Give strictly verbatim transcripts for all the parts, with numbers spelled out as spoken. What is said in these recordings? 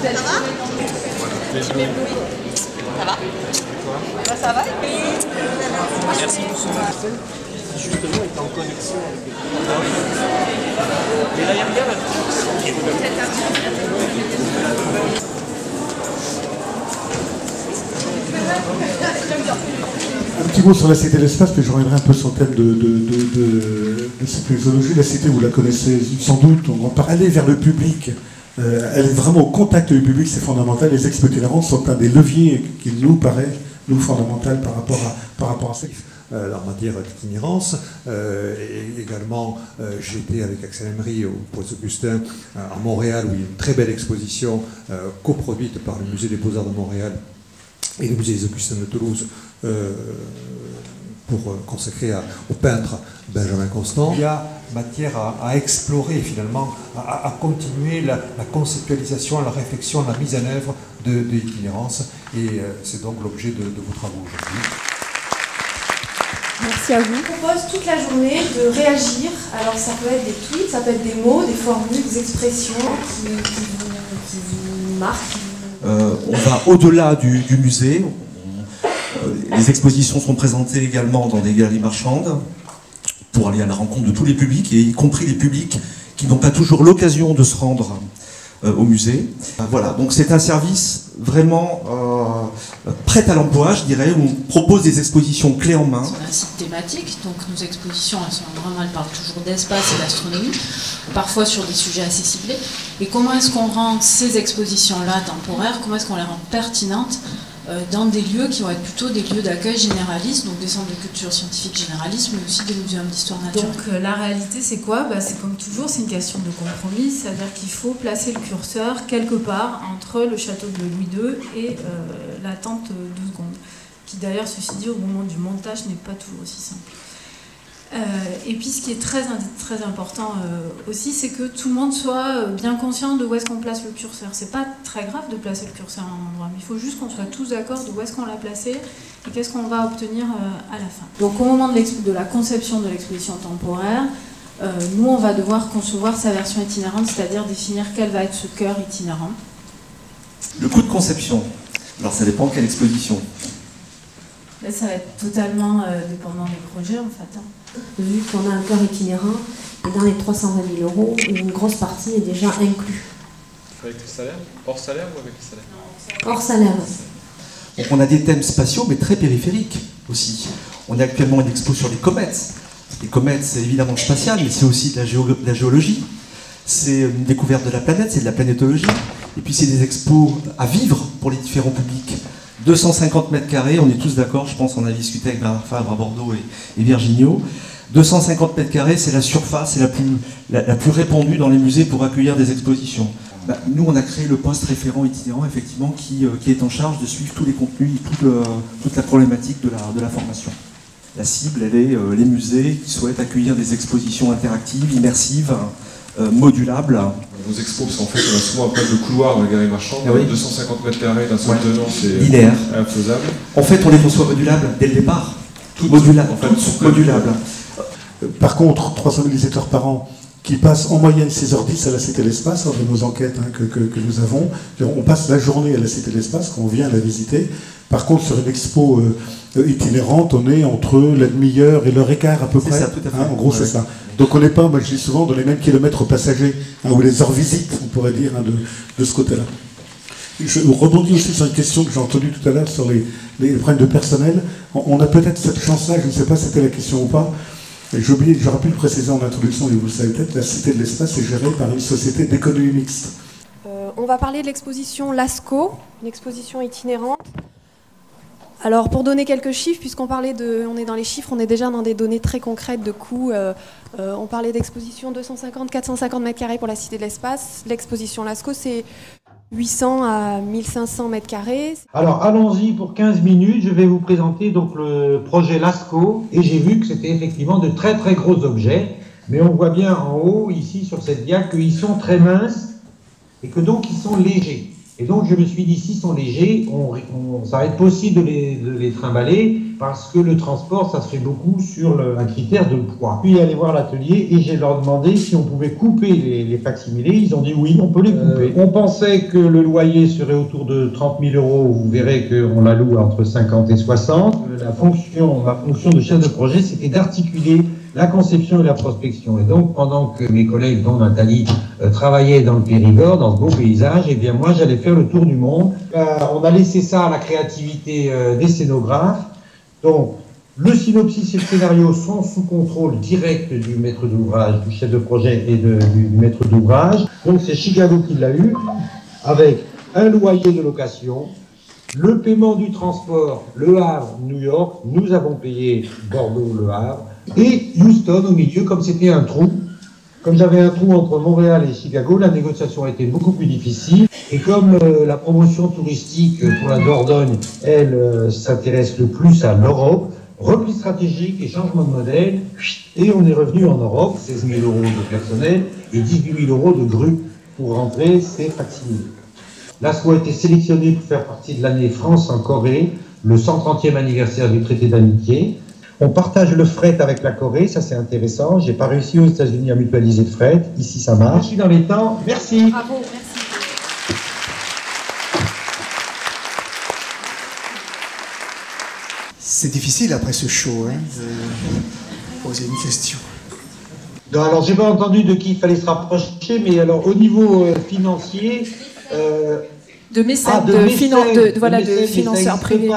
Ça va? Ça va? Bah, ça va. Merci. Justement, est en connexion avec les gens. Mais là, il y a rien à... Un petit mot sur la Cité de l'Espace, puis je reviendrai un peu sur le thème de, de, de, de, de cette muséologie. La Cité, vous la connaissez sans doute. On va aller vers le public. Euh, elle est vraiment au contact du public, c'est fondamental. Les expos-itinérants sont un des leviers qui nous paraît, nous, fondamental par rapport à, par rapport à ça. Alors, on va dire l'itinérance. Euh, et également, euh, j'étais avec Axel Emery au Point des Augustins euh, à Montréal, où il y a une très belle exposition euh, coproduite par le Musée des Beaux-Arts de Montréal et le Musée des Augustins de Toulouse, euh, pour euh, consacrer à, au peintre Benjamin Constant. Il y a matière à, à explorer, finalement, à, à continuer la, la conceptualisation, la réflexion, la mise en œuvre de, de l'itinérance. Et euh, c'est donc l'objet de, de vos travaux aujourd'hui. Merci à vous. Je propose toute la journée de réagir. Alors ça peut être des tweets, ça peut être des mots, des formules, des expressions qui, qui, vous, qui vous marquent. Euh, on va au-delà du, du musée. On, euh, les expositions sont présentées également dans des galeries marchandes pour aller à la rencontre de tous les publics, et y compris les publics qui n'ont pas toujours l'occasion de se rendre euh, au musée. Voilà, donc c'est un service vraiment... Euh, prête à l'emploi, je dirais, où on propose des expositions clés en main. C'est un site thématique, donc nos expositions, elles sont vraiment, elles parlent toujours d'espace et d'astronomie, parfois sur des sujets assez ciblés. Et comment est-ce qu'on rend ces expositions-là temporaires, comment est-ce qu'on les rend pertinentes euh, dans des lieux qui vont être plutôt des lieux d'accueil généralistes, donc des centres de culture scientifique généralistes, mais aussi des muséums d'histoire naturelle. Donc euh, la réalité, c'est quoi? Bah, c'est comme toujours, c'est une question de compromis, c'est-à-dire qu'il faut placer le curseur quelque part entre le château de Louis deux et... Euh, l'attente de secondes, qui d'ailleurs, ceci dit, au moment du montage n'est pas toujours aussi simple. Euh, et puis ce qui est très, très important euh, aussi, c'est que tout le monde soit bien conscient de où est-ce qu'on place le curseur. C'est pas très grave de placer le curseur à un endroit, mais il faut juste qu'on soit tous d'accord de où est-ce qu'on l'a placé et qu'est-ce qu'on va obtenir euh, à la fin. Donc au moment de, de la conception de l'exposition temporaire, euh, nous on va devoir concevoir sa version itinérante, c'est-à-dire définir quel va être ce cœur itinérant. Le coût de conception. Alors ça dépend de quelle exposition. Là, ça va être totalement euh, dépendant des projets en fait. Hein. Vu qu'on a un cœur itinérant, et dans les trois cent vingt mille euros, une grosse partie est déjà inclue. Avec le salaire? Hors salaire ou avec le salaire? Non, hors salaire. Hors salaire. Donc on a des thèmes spatiaux mais très périphériques aussi. On a actuellement une expo sur les comètes. Les comètes, c'est évidemment spatial, mais c'est aussi de la, géo de la géologie. C'est une découverte de la planète, c'est de la planétologie. Et puis c'est des expos à vivre pour les différents publics. deux cent cinquante mètres carrés, on est tous d'accord, je pense, on a discuté avec Bernard Fabre à Bordeaux et, et Virginio. deux cent cinquante mètres carrés, c'est la surface, c'est la plus, la, la plus répandue dans les musées pour accueillir des expositions. Bah, nous, on a créé le poste référent itinérant, effectivement, qui, euh, qui est en charge de suivre tous les contenus, toute, le, toute la problématique de la, de la formation. La cible, elle est euh, les musées qui souhaitent accueillir des expositions interactives, immersives, Euh, modulable. Nos expos sont faites souvent après le couloir dans les galeries marchandes, eh oui. deux cent cinquante mètres carrés d'un seul tenant, c'est infaisable. En fait, on les conçoit modulables dès le départ. Toutes modulables. En fait, toutes sont modulables. Par contre, trois cent mille visiteurs par an qui passent en moyenne six heures dix à la Cité de l'Espace, lors de nos enquêtes hein, que, que, que nous avons. On passe la journée à la Cité de l'Espace quand on vient la visiter. Par contre, sur une expo euh, itinérante, on est entre la demi-heure et l'heure et quart à peu près. Ça, tout à fait. Hein, en gros, ouais, c'est ça. Donc on n'est pas, moi je dis souvent, dans les mêmes kilomètres passagers, hein, ou les heures visites, on pourrait dire, hein, de, de ce côté-là. Je rebondis aussi sur une question que j'ai entendue tout à l'heure sur les, les problèmes de personnel. On a peut-être cette chance-là, je ne sais pas si c'était la question ou pas, et j'ai oublié, j'aurais pu le préciser en introduction, mais vous le savez peut-être, la Cité de l'Espace est gérée par une société d'économie mixte. Euh, on va parler de l'exposition Lascaux, une exposition itinérante. Alors pour donner quelques chiffres, puisqu'on parlait de, on est dans les chiffres, on est déjà dans des données très concrètes de coûts. Euh, euh, on parlait d'exposition deux cent cinquante à quatre cent cinquante mètres carrés pour la Cité de l'Espace. L'exposition Lascaux, c'est huit cents à mille cinq cents mètres carrés. Alors allons-y pour quinze minutes. Je vais vous présenter donc le projet Lascaux. Et j'ai vu que c'était effectivement de très très gros objets. Mais on voit bien en haut, ici sur cette dia, qu'ils sont très minces et que donc ils sont légers. Et donc, je me suis dit, s'ils sont légers, on, on, ça va être possible de les, de les trimballer. parce que le transport, ça se fait beaucoup sur le, un critère de poids. Puis aller voir l'atelier et j'ai leur demandé si on pouvait couper les, les facsimilés. Ils ont dit oui, on peut les couper. Euh, on pensait que le loyer serait autour de trente mille euros. Vous verrez qu'on la loue entre cinquante et soixante. La fonction, la fonction de chef de projet, c'était d'articuler la conception et la prospection. Et donc, pendant que mes collègues, dont Nathalie, euh, travaillaient dans le Périgord, dans ce beau paysage, eh bien moi, j'allais faire le tour du monde. Euh, on a laissé ça à la créativité euh, des scénographes. Donc, le synopsis et le scénario sont sous contrôle direct du maître d'ouvrage, du chef de projet et de, du, du maître d'ouvrage. Donc, c'est Chicago qui l'a eu, avec un loyer de location, le paiement du transport, Le Havre, New York. Nous avons payé Bordeaux, Le Havre. Et Houston au milieu, comme c'était un trou. Comme j'avais un trou entre Montréal et Chicago, la négociation a été beaucoup plus difficile. Et comme euh, la promotion touristique pour la Dordogne, elle euh, s'intéresse le plus à l'Europe, repli stratégique et changement de modèle, et on est revenu en Europe, seize mille euros de personnel et dix-huit mille euros de grue pour rentrer ces facsimilés. Lascaux a été sélectionné pour faire partie de l'année France en Corée, le cent trentième anniversaire du traité d'amitié. On partage le fret avec la Corée, ça c'est intéressant. J'ai pas réussi aux États-Unis à mutualiser le fret. Ici ça marche. Je suis dans les temps. Merci. Bravo, merci. C'est difficile après ce show, hein, de poser une question. Non, alors j'ai pas entendu de qui il fallait se rapprocher, mais alors au niveau euh, financier, euh... de mécènes, ah, de, de, finan... de, de, voilà, de, de financeurs privés.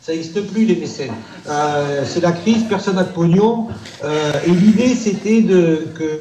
Ça n'existe plus, les mécènes. Euh, c'est la crise, personne n'a de pognon. Euh, et l'idée, c'était de, que,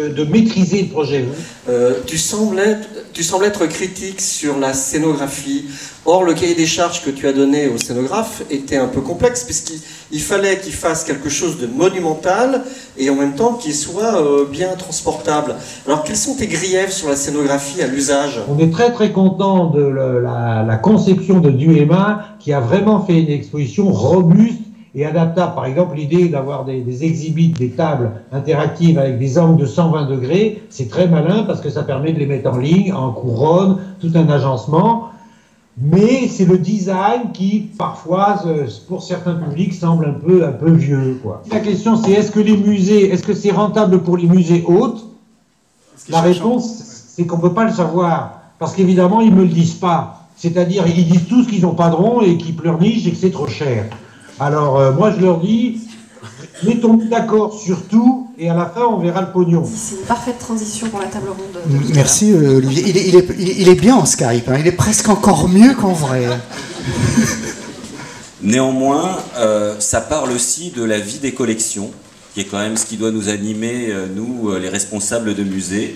de maîtriser le projet. Euh, tu sembles être, tu sembles être critique sur la scénographie. Or, le cahier des charges que tu as donné aux scénographes était un peu complexe, puisqu'il il fallait qu'ils fassent quelque chose de monumental et en même temps qu'il soit euh, bien transportable. Alors, quels sont tes griefs sur la scénographie à l'usage? On est très très content de le, la, la conception de Duhéma, qui a vraiment fait une exposition robuste et adaptable. Par exemple, l'idée d'avoir des, des exhibits, des tables interactives avec des angles de cent vingt degrés, c'est très malin parce que ça permet de les mettre en ligne, en couronne, tout un agencement. Mais c'est le design qui, parfois, pour certains publics, semble un peu, un peu vieux, quoi. La question, c'est est-ce que les musées, est-ce que c'est rentable pour les musées hôtes? La réponse, c'est qu'on ne peut pas le savoir. Parce qu'évidemment, ils ne me le disent pas. C'est-à-dire, ils disent tous qu'ils n'ont pas de rond et qu'ils pleurnichent et que c'est trop cher. Alors, euh, moi, je leur dis, mettons-nous d'accord sur tout et à la fin, on verra le pognon. C'est une parfaite transition pour la table ronde. Merci, euh, Olivier. Il est, il, est, il, est, il est bien en Skype, hein. Il est presque encore mieux qu'en vrai. Néanmoins, euh, ça parle aussi de la vie des collections, qui est quand même ce qui doit nous animer, euh, nous, euh, les responsables de musées.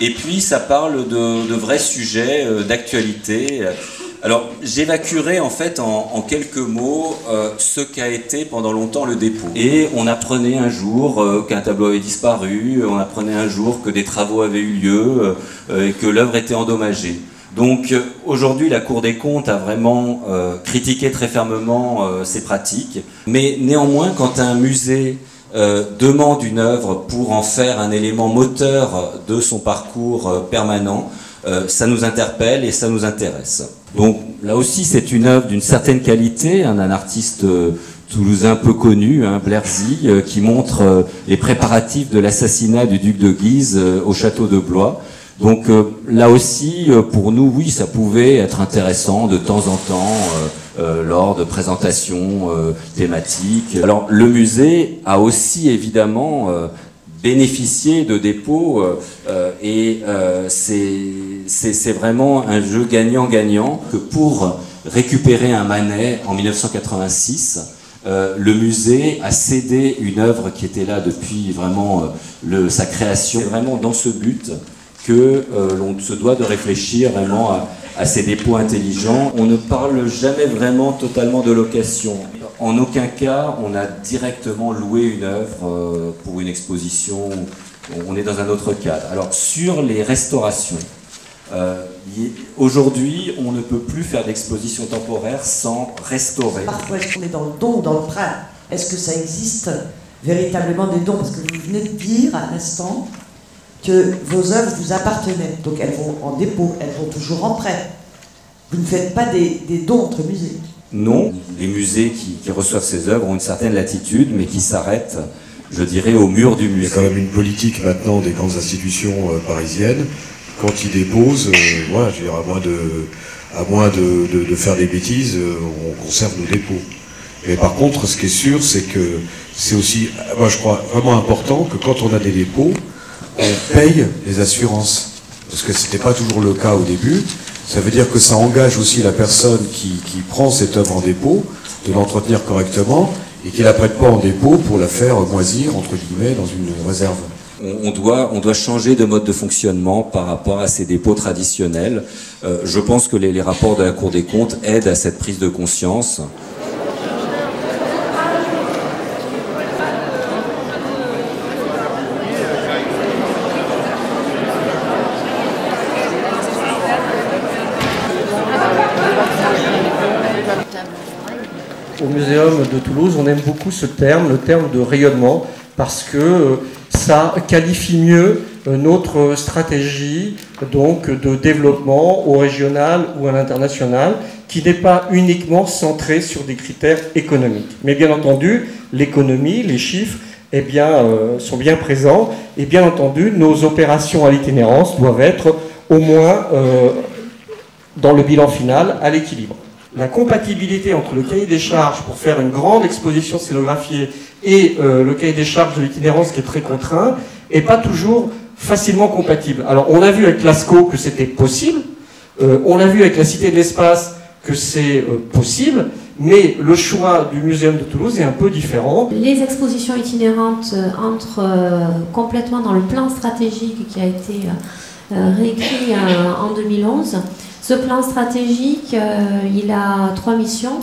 Et puis, ça parle de, de vrais sujets, euh, d'actualité. Alors, j'évacuerai en fait en, en quelques mots euh, ce qu'a été pendant longtemps le dépôt. Et on apprenait un jour euh, qu'un tableau avait disparu, on apprenait un jour que des travaux avaient eu lieu euh, et que l'œuvre était endommagée. Donc, aujourd'hui, la Cour des comptes a vraiment euh, critiqué très fermement euh, ces pratiques. Mais néanmoins, quand un musée Euh, demande une œuvre pour en faire un élément moteur de son parcours euh, permanent, euh, ça nous interpelle et ça nous intéresse. Donc là aussi, c'est une œuvre d'une certaine qualité, hein, d'un artiste euh, toulousain peu connu, hein, Blersy, euh, qui montre euh, les préparatifs de l'assassinat du duc de Guise euh, au château de Blois. Donc euh, là aussi, euh, pour nous, oui, ça pouvait être intéressant de temps en temps euh, Euh, lors de présentations euh, thématiques. Alors le musée a aussi évidemment euh, bénéficié de dépôts euh, et euh, c'est vraiment un jeu gagnant-gagnant que pour récupérer un Manet en mille neuf cent quatre-vingt-six, euh, le musée a cédé une œuvre qui était là depuis vraiment euh, le, sa création. C'est vraiment dans ce but que euh, l'on se doit de réfléchir vraiment à à ces dépôts intelligents. On ne parle jamais vraiment totalement de location. En aucun cas, on a directement loué une œuvre pour une exposition. On est dans un autre cadre. Alors, sur les restaurations, euh, aujourd'hui, on ne peut plus faire d'exposition temporaire sans restaurer. Parfois, est-ce qu'on est dans le don, dans l'emprunt? Est-ce que ça existe véritablement des dons? Parce que vous venez de dire à l'instant que vos œuvres vous appartenaient, donc elles vont en dépôt, elles vont toujours en prêt. Vous ne faites pas des, des dons entre musées. Non, les musées qui, qui reçoivent ces œuvres ont une certaine latitude, mais qui s'arrêtent, je dirais, au mur du musée. Il y a quand même une politique maintenant des grandes institutions euh, parisiennes. Quand ils déposent, euh, voilà, je veux dire, à moins, de, à moins de, de, de faire des bêtises, euh, on conserve nos dépôts. Mais par contre, ce qui est sûr, c'est que c'est aussi, moi je crois, vraiment important que quand on a des dépôts, on paye les assurances. Parce que ce n'était pas toujours le cas au début. Ça veut dire que ça engage aussi la personne qui, qui prend cette œuvre en dépôt, de l'entretenir correctement, et qui ne la prête pas en dépôt pour la faire moisir, entre guillemets, dans une réserve. On doit, on doit changer de mode de fonctionnement par rapport à ces dépôts traditionnels. Euh, je pense que les, les rapports de la Cour des comptes aident à cette prise de conscience. Au Muséum de Toulouse, on aime beaucoup ce terme, le terme de rayonnement, parce que ça qualifie mieux notre stratégie donc, de développement au régional ou à l'international, qui n'est pas uniquement centrée sur des critères économiques. Mais bien entendu, l'économie, les chiffres eh bien, euh, sont bien présents, et bien entendu, nos opérations à l'itinérance doivent être au moins, euh, dans le bilan final, à l'équilibre. La compatibilité entre le cahier des charges pour faire une grande exposition scénographiée et euh, le cahier des charges de l'itinérance qui est très contraint n'est pas toujours facilement compatible. Alors on a vu avec Lascaux que c'était possible, euh, on a vu avec la Cité de l'Espace que c'est euh, possible, mais le choix du Muséum de Toulouse est un peu différent. Les expositions itinérantes entrent euh, complètement dans le plan stratégique qui a été euh, réécrit euh, en deux mille onze. Ce plan stratégique, euh, il a trois missions.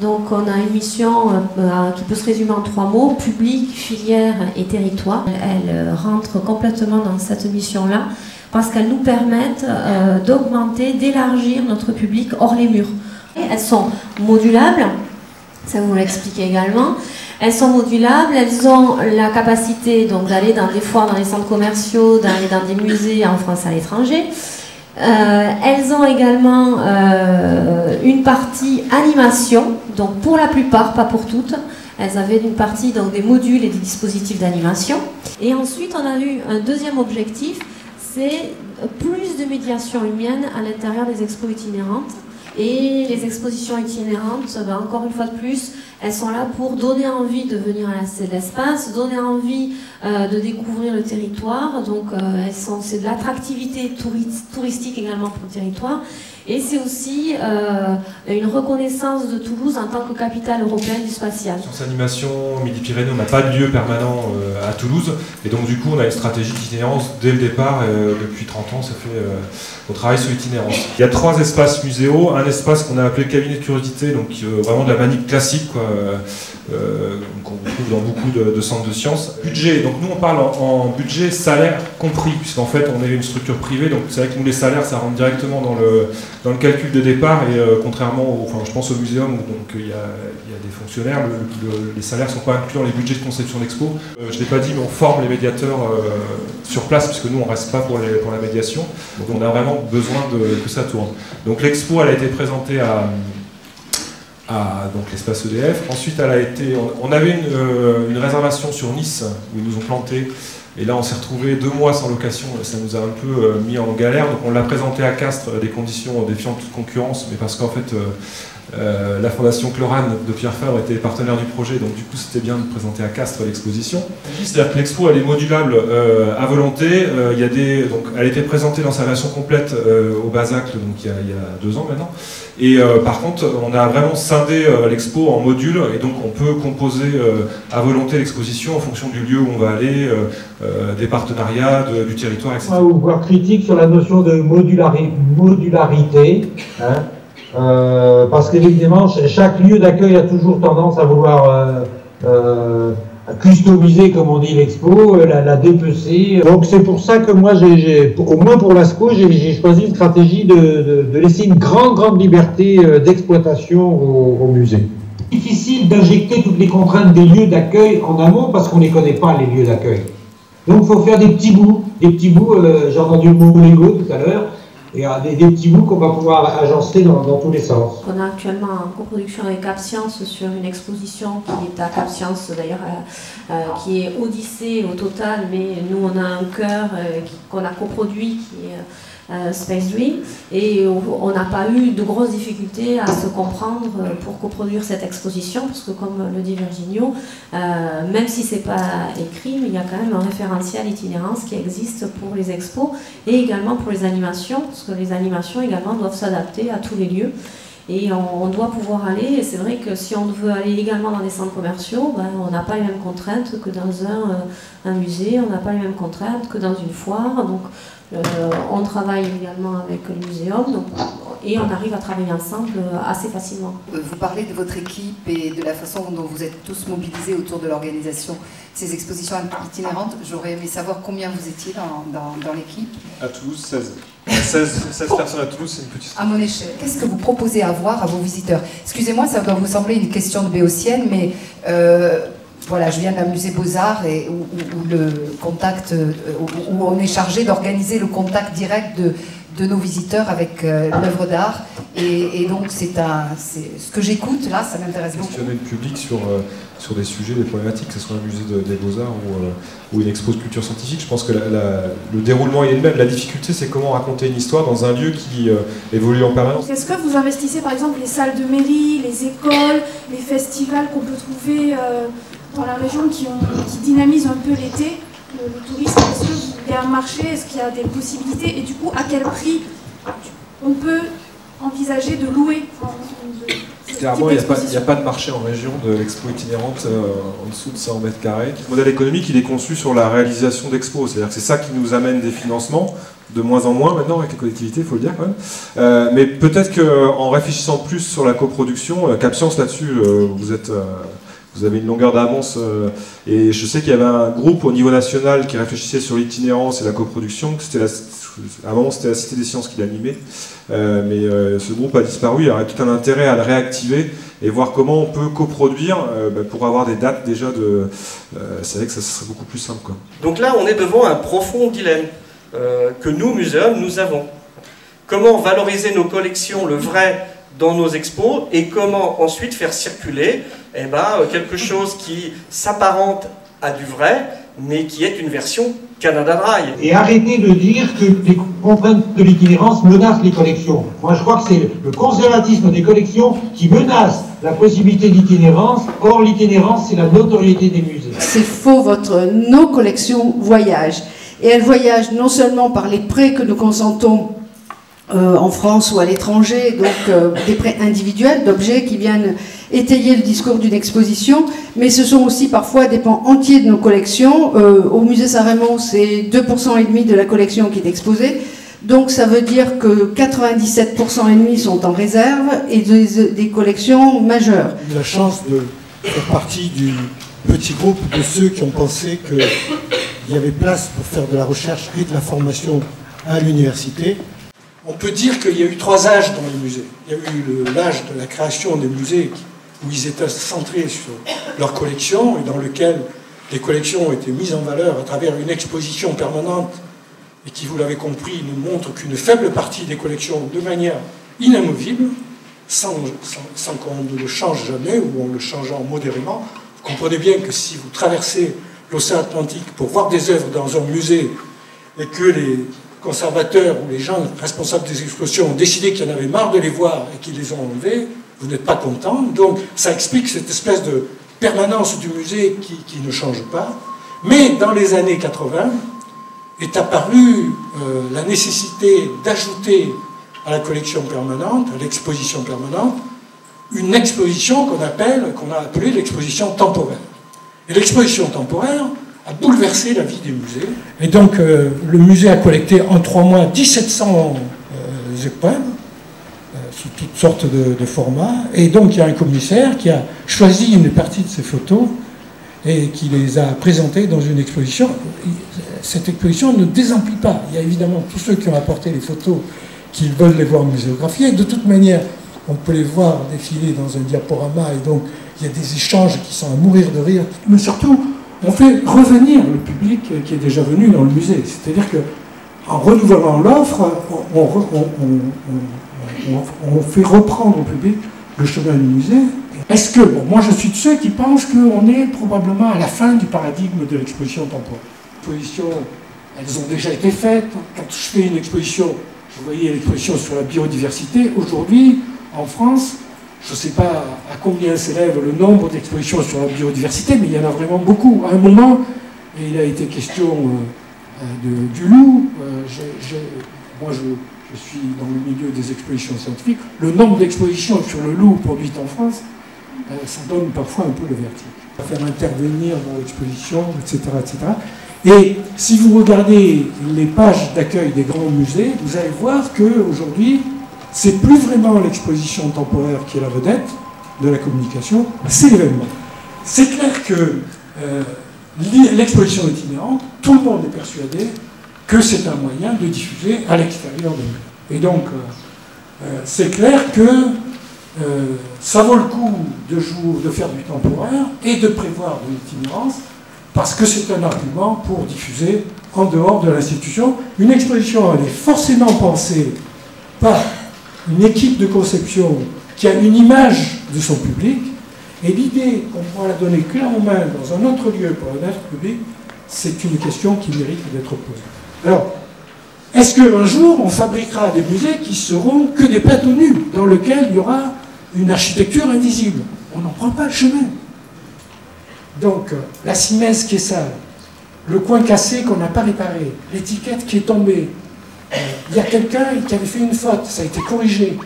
Donc on a une mission euh, qui peut se résumer en trois mots, public, filière et territoire. Elle rentre complètement dans cette mission-là parce qu'elle nous permet euh, d'augmenter, d'élargir notre public hors les murs. Et elles sont modulables, ça vous l'explique également. Elles sont modulables, elles ont la capacité d'aller dans des foires, dans les centres commerciaux, d'aller dans des musées en France, à l'étranger. Euh, elles ont également euh, une partie animation, donc pour la plupart, pas pour toutes. Elles avaient une partie donc, des modules et des dispositifs d'animation. Et ensuite, on a eu un deuxième objectif, c'est plus de médiation humaine à l'intérieur des expos itinérantes. Et les expositions itinérantes, ben encore une fois de plus, elles sont là pour donner envie de venir à la Cité de l'Espace, donner envie euh, de découvrir le territoire. Donc, euh, elles sont, c'est de l'attractivité touristique également pour le territoire. Et c'est aussi euh, une reconnaissance de Toulouse en tant que capitale européenne du spatial. Science Animation Midi-Pyrénées, on n'a pas de lieu permanent euh, à Toulouse. Et donc du coup, on a une stratégie d'itinérance dès le départ. Euh, depuis trente ans, ça fait, euh, on travaille sur l'itinérance. Il y a trois espaces muséaux. Un espace qu'on a appelé cabinet de curiosité, donc euh, vraiment de la manip classique, quoi, euh, qu'on retrouve dans beaucoup de, de centres de sciences. Budget, donc nous on parle en, en budget salaire compris, puisqu'en fait on est une structure privée, donc c'est vrai que nous les salaires ça rentre directement dans le... dans le calcul de départ, et euh, contrairement, au, enfin, je pense au muséum où donc il euh, y, y a des fonctionnaires, le, le, les salaires ne sont pas inclus dans les budgets de conception d'expo. Euh, je ne l'ai pas dit, mais on forme les médiateurs euh, sur place, puisque nous on ne reste pas pour, les, pour la médiation, donc on a vraiment besoin de, que ça tourne. Donc l'expo elle a été présentée à, à l'espace E D F. Ensuite, elle a été, on, on avait une, euh, une réservation sur Nice où ils nous ont planté. Et là, on s'est retrouvé deux mois sans location, ça nous a un peu euh, mis en galère. Donc, on l'a présenté à Castres, des conditions défiant toute concurrence, mais parce qu'en fait, euh, euh, la Fondation Clorane de Pierre Fabre était partenaire du projet, donc du coup, c'était bien de présenter à Castres l'exposition. C'est-à-dire que l'expo, elle est modulable euh, à volonté. Euh, y a des, donc, elle était présentée dans sa version complète euh, au Basacle, donc il y, y a deux ans maintenant. Et euh, par contre, on a vraiment scindé euh, l'expo en modules, et donc on peut composer euh, à volonté l'exposition en fonction du lieu où on va aller, euh, euh, des partenariats, de, du territoire, et cetera. Ou voire critique sur la notion de modulari modularité, hein, euh, parce qu'évidemment, chaque lieu d'accueil a toujours tendance à vouloir euh, euh, customiser, comme on dit, l'expo, la, la dépecer. Donc c'est pour ça que moi, j ai, j ai, au moins pour Lascaux, j'ai choisi une stratégie de, de, de laisser une grande, grande liberté d'exploitation au, au musée. Difficile d'injecter toutes les contraintes des lieux d'accueil en amont parce qu'on ne les connaît pas, les lieux d'accueil. Donc il faut faire des petits bouts, des petits bouts, euh, j'ai entendu le mot Lego tout à l'heure, et des, des petits bouts qu'on va pouvoir agencer dans, dans tous les sens. On a actuellement en coproduction avec CapScience sur une exposition qui est à CapScience d'ailleurs, euh, qui est Odyssée au total, mais nous on a un cœur euh, qu'on a coproduit qui est euh, Space Dream, et on n'a pas eu de grosses difficultés à se comprendre pour coproduire cette exposition, parce que comme le dit Virginio, euh, même si c'est pas écrit, mais il y a quand même un référentiel itinérance qui existe pour les expos et également pour les animations, parce que les animations également doivent s'adapter à tous les lieux et on, on doit pouvoir aller, et c'est vrai que si on veut aller également dans des centres commerciaux, ben, on n'a pas les mêmes contraintes que dans un, un musée, on n'a pas les mêmes contraintes que dans une foire, donc euh, on travaille également avec le muséum, donc, et on arrive à travailler ensemble assez facilement. Vous parlez de votre équipe et de la façon dont vous êtes tous mobilisés autour de l'organisation. Ces expositions itinérantes, j'aurais aimé savoir combien vous étiez dans, dans, dans l'équipe. À Toulouse, seize. seize, seize personnes à Toulouse, c'est une petite... À mon échelle, qu'est-ce que vous proposez à voir à vos visiteurs? Excusez-moi, ça doit vous sembler une question de béotienne, mais euh, voilà, je viens d'un musée Beaux-Arts et où, où, où, le contact, où, où on est chargé d'organiser le contact direct de, de nos visiteurs avec euh, l'œuvre d'art. Et, et donc, c'est un, c'est, ce que j'écoute, là, ça m'intéresse beaucoup. Questionner le public sur... Euh, sur des sujets, des problématiques, que ce soit un musée de, des Beaux-Arts ou, euh, ou une expo de culture scientifique. Je pense que la, la, le déroulement est le même. La difficulté, c'est comment raconter une histoire dans un lieu qui euh, évolue en permanence. Est-ce que vous investissez, par exemple, les salles de mairie, les écoles, les festivals qu'on peut trouver euh, dans la région qui, ont, qui dynamisent un peu l'été, le, le tourisme? Est-ce que vous avez un marché? Est-ce qu'il y a des possibilités? Et du coup, à quel prix on peut envisager de louer enfin, de... Clairement, il n'y a, a pas de marché en région de l'expo itinérante euh, en dessous de cent mètres carrés. Le modèle économique, il est conçu sur la réalisation d'expos. C'est-à-dire que c'est ça qui nous amène des financements, de moins en moins maintenant avec les collectivités, il faut le dire quand même. Euh, mais peut-être qu'en réfléchissant plus sur la coproduction, euh, CapScience là-dessus, euh, vous êtes... Euh, Vous avez une longueur d'avance, euh, et je sais qu'il y avait un groupe au niveau national qui réfléchissait sur l'itinérance et la coproduction. C'était la, à un moment, c'était la Cité des sciences qui l'animait, euh, mais euh, ce groupe a disparu. Il y aurait tout un intérêt à le réactiver et voir comment on peut coproduire euh, bah, pour avoir des dates déjà de... Euh, c'est vrai que ça, ça serait beaucoup plus simple, quoi. Donc là, on est devant un profond dilemme euh, que nous, muséums, nous avons. Comment valoriser nos collections, le vrai, dans nos expos, et comment ensuite faire circuler eh ben, quelque chose qui s'apparente à du vrai, mais qui est une version Canada Dry. Et arrêtez de dire que les contraintes de l'itinérance menacent les collections. Moi, je crois que c'est le conservatisme des collections qui menace la possibilité d'itinérance. Or, l'itinérance, c'est la notoriété des musées. C'est faux, votre nos collections voyagent. Et elles voyagent non seulement par les prêts que nous consentons Euh, en France ou à l'étranger, donc euh, des prêts individuels d'objets qui viennent étayer le discours d'une exposition, mais ce sont aussi parfois des pans entiers de nos collections. Euh, au musée Saint-Raymond, c'est deux virgule cinq pour cent de la collection qui est exposée, donc ça veut dire que quatre-vingt-dix-sept virgule cinq pour cent sont en réserve et des, des collections majeures. J'ai eu la chance de faire partie du petit groupe de ceux qui ont pensé qu'il y avait place pour faire de la recherche et de la formation à l'université. On peut dire qu'il y a eu trois âges dans les musées. Il y a eu l'âge de la création des musées où ils étaient centrés sur leurs collections et dans lequel les collections ont été mises en valeur à travers une exposition permanente et qui, vous l'avez compris, ne montre qu'une faible partie des collections de manière inamovible, sans, sans, sans qu'on ne le change jamais ou en le changeant modérément. Vous comprenez bien que si vous traversez l'océan Atlantique pour voir des œuvres dans un musée et que les... conservateurs ou les gens responsables des expositions ont décidé qu'ils en avaient marre de les voir et qu'ils les ont enlevés, vous n'êtes pas content. Donc ça explique cette espèce de permanence du musée qui, qui ne change pas. Mais dans les années quatre-vingt est apparue euh, la nécessité d'ajouter à la collection permanente, à l'exposition permanente, une exposition qu'on appelle, qu'on a appelée l'exposition temporaire. Et l'exposition temporaire a bouleversé la vie des musées. Et donc, euh, le musée a collecté en trois mois mille sept cents euh, épreuves, euh, sous toutes sortes de, de formats. Et donc, il y a un commissaire qui a choisi une partie de ces photos et qui les a présentées dans une exposition. Cette exposition ne désemplit pas. Il y a évidemment tous ceux qui ont apporté les photos qui veulent les voir muséographiées. De toute manière, on peut les voir défiler dans un diaporama. Et donc, il y a des échanges qui sont à mourir de rire. Mais surtout, on fait revenir le public qui est déjà venu dans le musée. C'est-à-dire que en renouvelant l'offre, on, on, on, on, on, on fait reprendre au public le chemin du musée. Est-ce que, bon, moi je suis de ceux qui pensent qu'on est probablement à la fin du paradigme de l'exposition temporaire. Les expositions, elles ont déjà été faites. Quand je fais une exposition, je voyais l'exposition sur la biodiversité. Aujourd'hui, en France, je ne sais pas à combien s'élève le nombre d'expositions sur la biodiversité, mais il y en a vraiment beaucoup. À un moment, et il a été question euh, de, du loup, euh, j'ai, j'ai, moi je, je suis dans le milieu des expositions scientifiques, le nombre d'expositions sur le loup produites en France, euh, ça donne parfois un peu le vertige. On va faire intervenir dans l'exposition, et cetera, et cetera. Et si vous regardez les pages d'accueil des grands musées, vous allez voir qu'aujourd'hui, c'est plus vraiment l'exposition temporaire qui est la vedette de la communication, c'est l'événement. C'est clair que euh, l'exposition itinérante, tout le monde est persuadé que c'est un moyen de diffuser à l'extérieur de nous. Et donc, euh, c'est clair que euh, ça vaut le coup de, jouer, de faire du temporaire et de prévoir de l'itinérance, parce que c'est un argument pour diffuser en dehors de l'institution. Une exposition, elle est forcément pensée par une équipe de conception qui a une image de son public, et l'idée qu'on pourra la donner clairement dans un autre lieu pour un autre public, c'est une question qui mérite d'être posée. Alors, est-ce qu'un jour on fabriquera des musées qui seront que des plateaux nus, dans lesquels il y aura une architecture invisible? On n'en prend pas le chemin. Donc, la simesse qui est sale, le coin cassé qu'on n'a pas réparé, l'étiquette qui est tombée, il y a quelqu'un qui avait fait une faute, ça a été corrigé.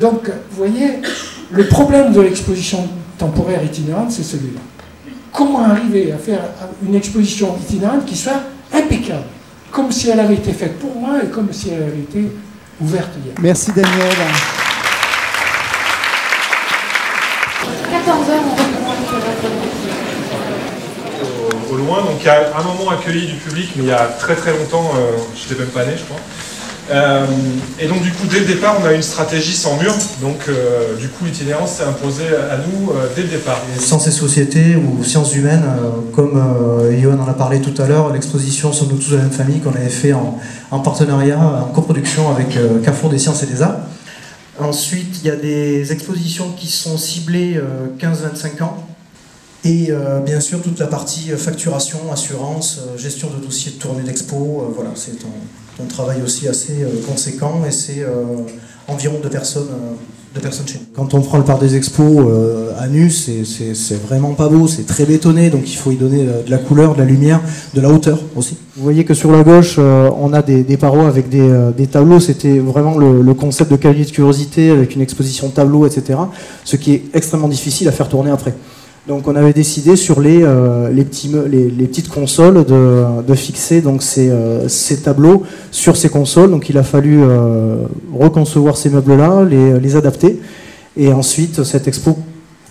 Donc, vous voyez, le problème de l'exposition temporaire itinérante, c'est celui-là. Comment arriver à faire une exposition itinérante qui soit impeccable, comme si elle avait été faite pour moi et comme si elle avait été ouverte hier. Merci Daniel. quatorze heures au, au loin, donc il y a un moment accueilli du public, mais il y a très très longtemps, euh, je n'étais même pas né, je crois. Euh, et donc du coup, dès le départ, on a une stratégie sans mur, donc euh, du coup l'itinérance s'est imposée à nous euh, dès le départ. Sciences et sociétés ou sciences humaines, euh, comme euh, Yohan en a parlé tout à l'heure, l'exposition Sommes-nous tous de la même famille qu'on avait fait en, en partenariat, en coproduction avec euh, Carrefour des sciences et des arts. Ensuite, il y a des expositions qui sont ciblées euh, quinze à vingt-cinq ans. Et euh, bien sûr, toute la partie facturation, assurance, euh, gestion de dossiers de tournée d'expo, euh, voilà, c'est un, un travail aussi assez euh, conséquent et c'est euh, environ deux personnes, euh, deux personnes chez nous. Quand on prend le parc des expos euh, à nu, c'est vraiment pas beau, c'est très bétonné, donc il faut y donner de la couleur, de la lumière, de la hauteur aussi. Vous voyez que sur la gauche, euh, on a des, des parois avec des, euh, des tableaux, c'était vraiment le, le concept de cahier de curiosité avec une exposition de tableaux, et cetera, ce qui est extrêmement difficile à faire tourner après. Donc on avait décidé sur les, euh, les, petits, les, les petites consoles de, de fixer donc ces, euh, ces tableaux sur ces consoles. Donc il a fallu euh, reconcevoir ces meubles-là, les, les adapter. Et ensuite, cette expo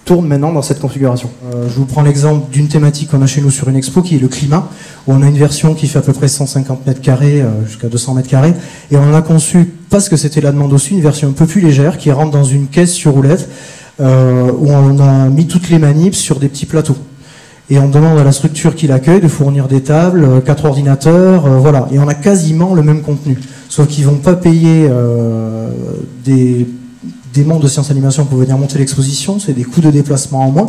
tourne maintenant dans cette configuration. Euh, je vous prends l'exemple d'une thématique qu'on a chez nous sur une expo qui est le climat, où on a une version qui fait à peu près cent cinquante mètres carrés jusqu'à deux cents mètres carrés. Et on a conçu, parce que c'était la demande aussi, une version un peu plus légère qui rentre dans une caisse sur roulette. Euh, où on a mis toutes les manips sur des petits plateaux. Et on demande à la structure qui l'accueille de fournir des tables, quatre ordinateurs, euh, voilà. Et on a quasiment le même contenu. Sauf qu'ils vont pas payer euh, des, des membres de Science Animation pour venir monter l'exposition, c'est des coûts de déplacement en moins,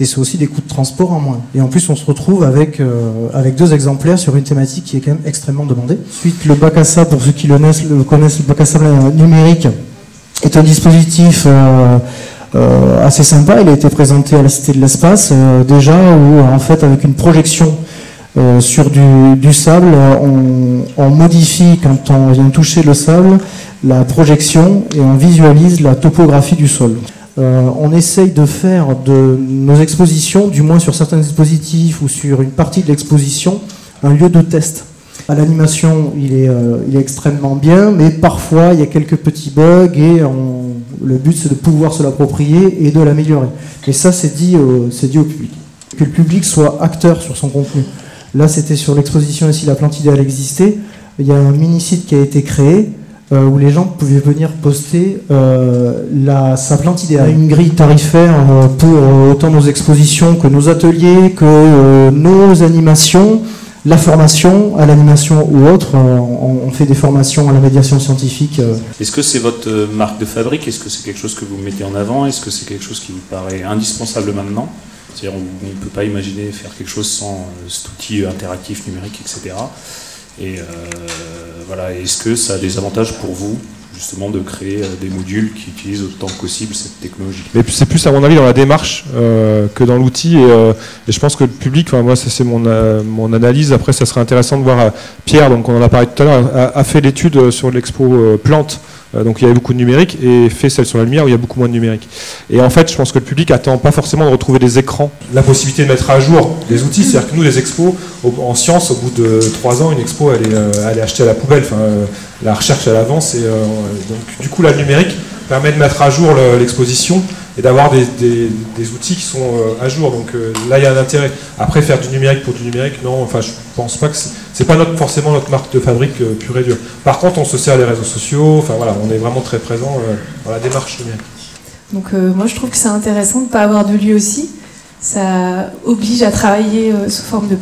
et c'est aussi des coûts de transport en moins. Et en plus, on se retrouve avec, euh, avec deux exemplaires sur une thématique qui est quand même extrêmement demandée. Ensuite, le BACASA, pour ceux qui le connaissent, le, connaissent, le BACASA numérique, est un dispositif... Euh, Euh, assez sympa, il a été présenté à la Cité de l'Espace euh, déjà où en fait avec une projection euh, sur du, du sable on, on modifie quand on vient toucher le sable la projection et on visualise la topographie du sol. Euh, on essaye de faire de nos expositions, du moins sur certains dispositifs ou sur une partie de l'exposition, un lieu de test. À l'animation il est, euh, il est extrêmement bien, mais parfois il y a quelques petits bugs et on le but, c'est de pouvoir se l'approprier et de l'améliorer. Et ça, c'est dit, euh, c'est dit au public. Que le public soit acteur sur son contenu. Là, c'était sur l'exposition, et si la plante idéale existait, il y a un mini-site qui a été créé euh, où les gens pouvaient venir poster euh, la, sa plante idéale. Une grille tarifaire euh, pour euh, autant nos expositions que nos ateliers, que euh, nos animations, la formation à l'animation ou autre. On, on fait des formations à la médiation scientifique. Est-ce que c'est votre marque de fabrique? Est-ce que c'est quelque chose que vous mettez en avant? Est-ce que c'est quelque chose qui vous paraît indispensable maintenant? C'est-à-dire on ne peut pas imaginer faire quelque chose sans cet outil interactif, numérique, et cetera. Et euh, voilà, est-ce que ça a des avantages pour vous, justement, de créer des modules qui utilisent autant que possible cette technologie? Mais c'est plus, à mon avis, dans la démarche euh, que dans l'outil. Et, euh, et je pense que le public, enfin, moi, c'est mon, euh, mon analyse. Après, ça serait intéressant de voir euh, Pierre, donc on en a parlé tout à l'heure, a, a fait l'étude sur l'expo euh, Plante. Donc il y avait beaucoup de numérique, et fait celle sur la lumière où il y a beaucoup moins de numérique. Et en fait, je pense que le public attend pas forcément de retrouver des écrans. La possibilité de mettre à jour des outils, c'est-à-dire que nous, les expos, en science, au bout de trois ans, une expo, elle est, elle est achetée à la poubelle. Enfin, la recherche, elle avance. Et euh, donc, du coup, la numérique permet de mettre à jour l'exposition et d'avoir des, des, des outils qui sont à jour. Donc là, il y a un intérêt. Après, faire du numérique pour du numérique, non, enfin, je pense pas que c'est... C'est pas notre, forcément notre marque de fabrique euh, pure et dure. Par contre, on se sert des réseaux sociaux. Enfin voilà, on est vraiment très présent euh, dans la démarche numérique. Donc euh, moi, je trouve que c'est intéressant de ne pas avoir de lieu aussi. Ça oblige à travailler euh, sous forme de,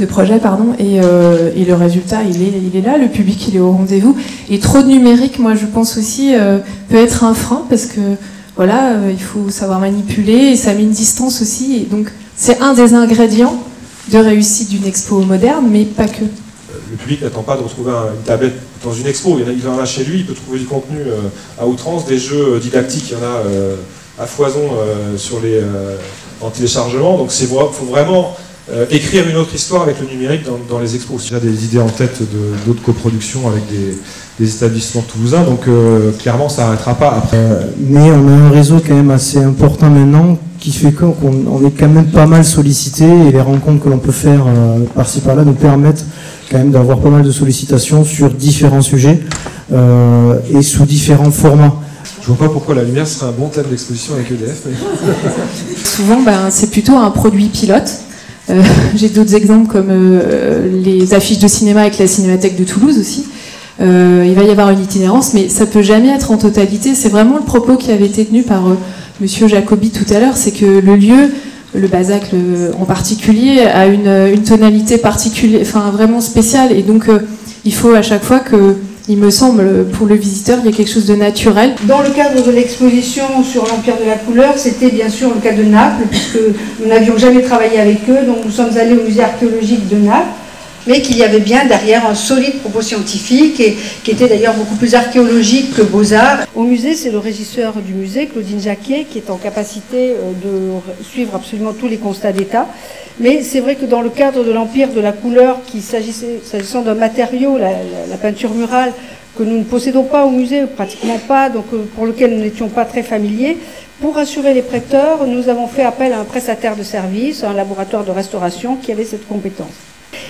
de projet, pardon. Et, euh, et le résultat, il est, il est là. Le public, il est au rendez-vous. Et trop de numérique, moi, je pense aussi, euh, peut être un frein parce que voilà, euh, il faut savoir manipuler et ça met une distance aussi. Et donc, c'est un des ingrédients de réussite d'une expo moderne, mais pas que. Le public n'attend pas de retrouver une tablette dans une expo. Il en a chez lui, il peut trouver du contenu à outrance, des jeux didactiques, il y en a à foison sur les, en téléchargement. Donc il faut vraiment écrire une autre histoire avec le numérique dans, dans les expos. J'ai déjà des idées en tête d'autres coproductions avec des, des établissements toulousains, donc euh, clairement ça n'arrêtera pas après. Mais on a un réseau quand même assez important maintenant, qui fait qu'on on est quand même pas mal sollicité, et les rencontres que l'on peut faire euh, par-ci par-là nous permettent quand même d'avoir pas mal de sollicitations sur différents sujets euh, et sous différents formats. Je vois pas pourquoi la lumière serait un bon thème d'exposition avec E D F. Mais... Souvent, ben, c'est plutôt un produit pilote. Euh, J'ai d'autres exemples comme euh, les affiches de cinéma avec la Cinémathèque de Toulouse aussi. Euh, il va y avoir une itinérance, mais ça peut jamais être en totalité. C'est vraiment le propos qui avait été tenu par... Euh, Monsieur Jacobi tout à l'heure, c'est que le lieu, le Basacle en particulier, a une, une tonalité particulière, enfin vraiment spéciale, et donc euh, il faut à chaque fois que, il me semble, pour le visiteur, il y a quelque chose de naturel. Dans le cadre de l'exposition sur l'Empire de la couleur, c'était bien sûr le cas de Naples, puisque nous n'avions jamais travaillé avec eux, donc nous sommes allés au musée archéologique de Naples, mais qu'il y avait bien derrière un solide propos scientifique, et qui était d'ailleurs beaucoup plus archéologique que Beaux-Arts. Au musée, c'est le régisseur du musée, Claudine Jacquier, qui est en capacité de suivre absolument tous les constats d'État. Mais c'est vrai que dans le cadre de l'Empire de la couleur, qui s'agissait, s'agissant d'un matériau, la, la, la peinture murale, que nous ne possédons pas au musée, pratiquement pas, donc pour lequel nous n'étions pas très familiers, pour rassurer les prêteurs, nous avons fait appel à un prestataire de service, un laboratoire de restauration qui avait cette compétence.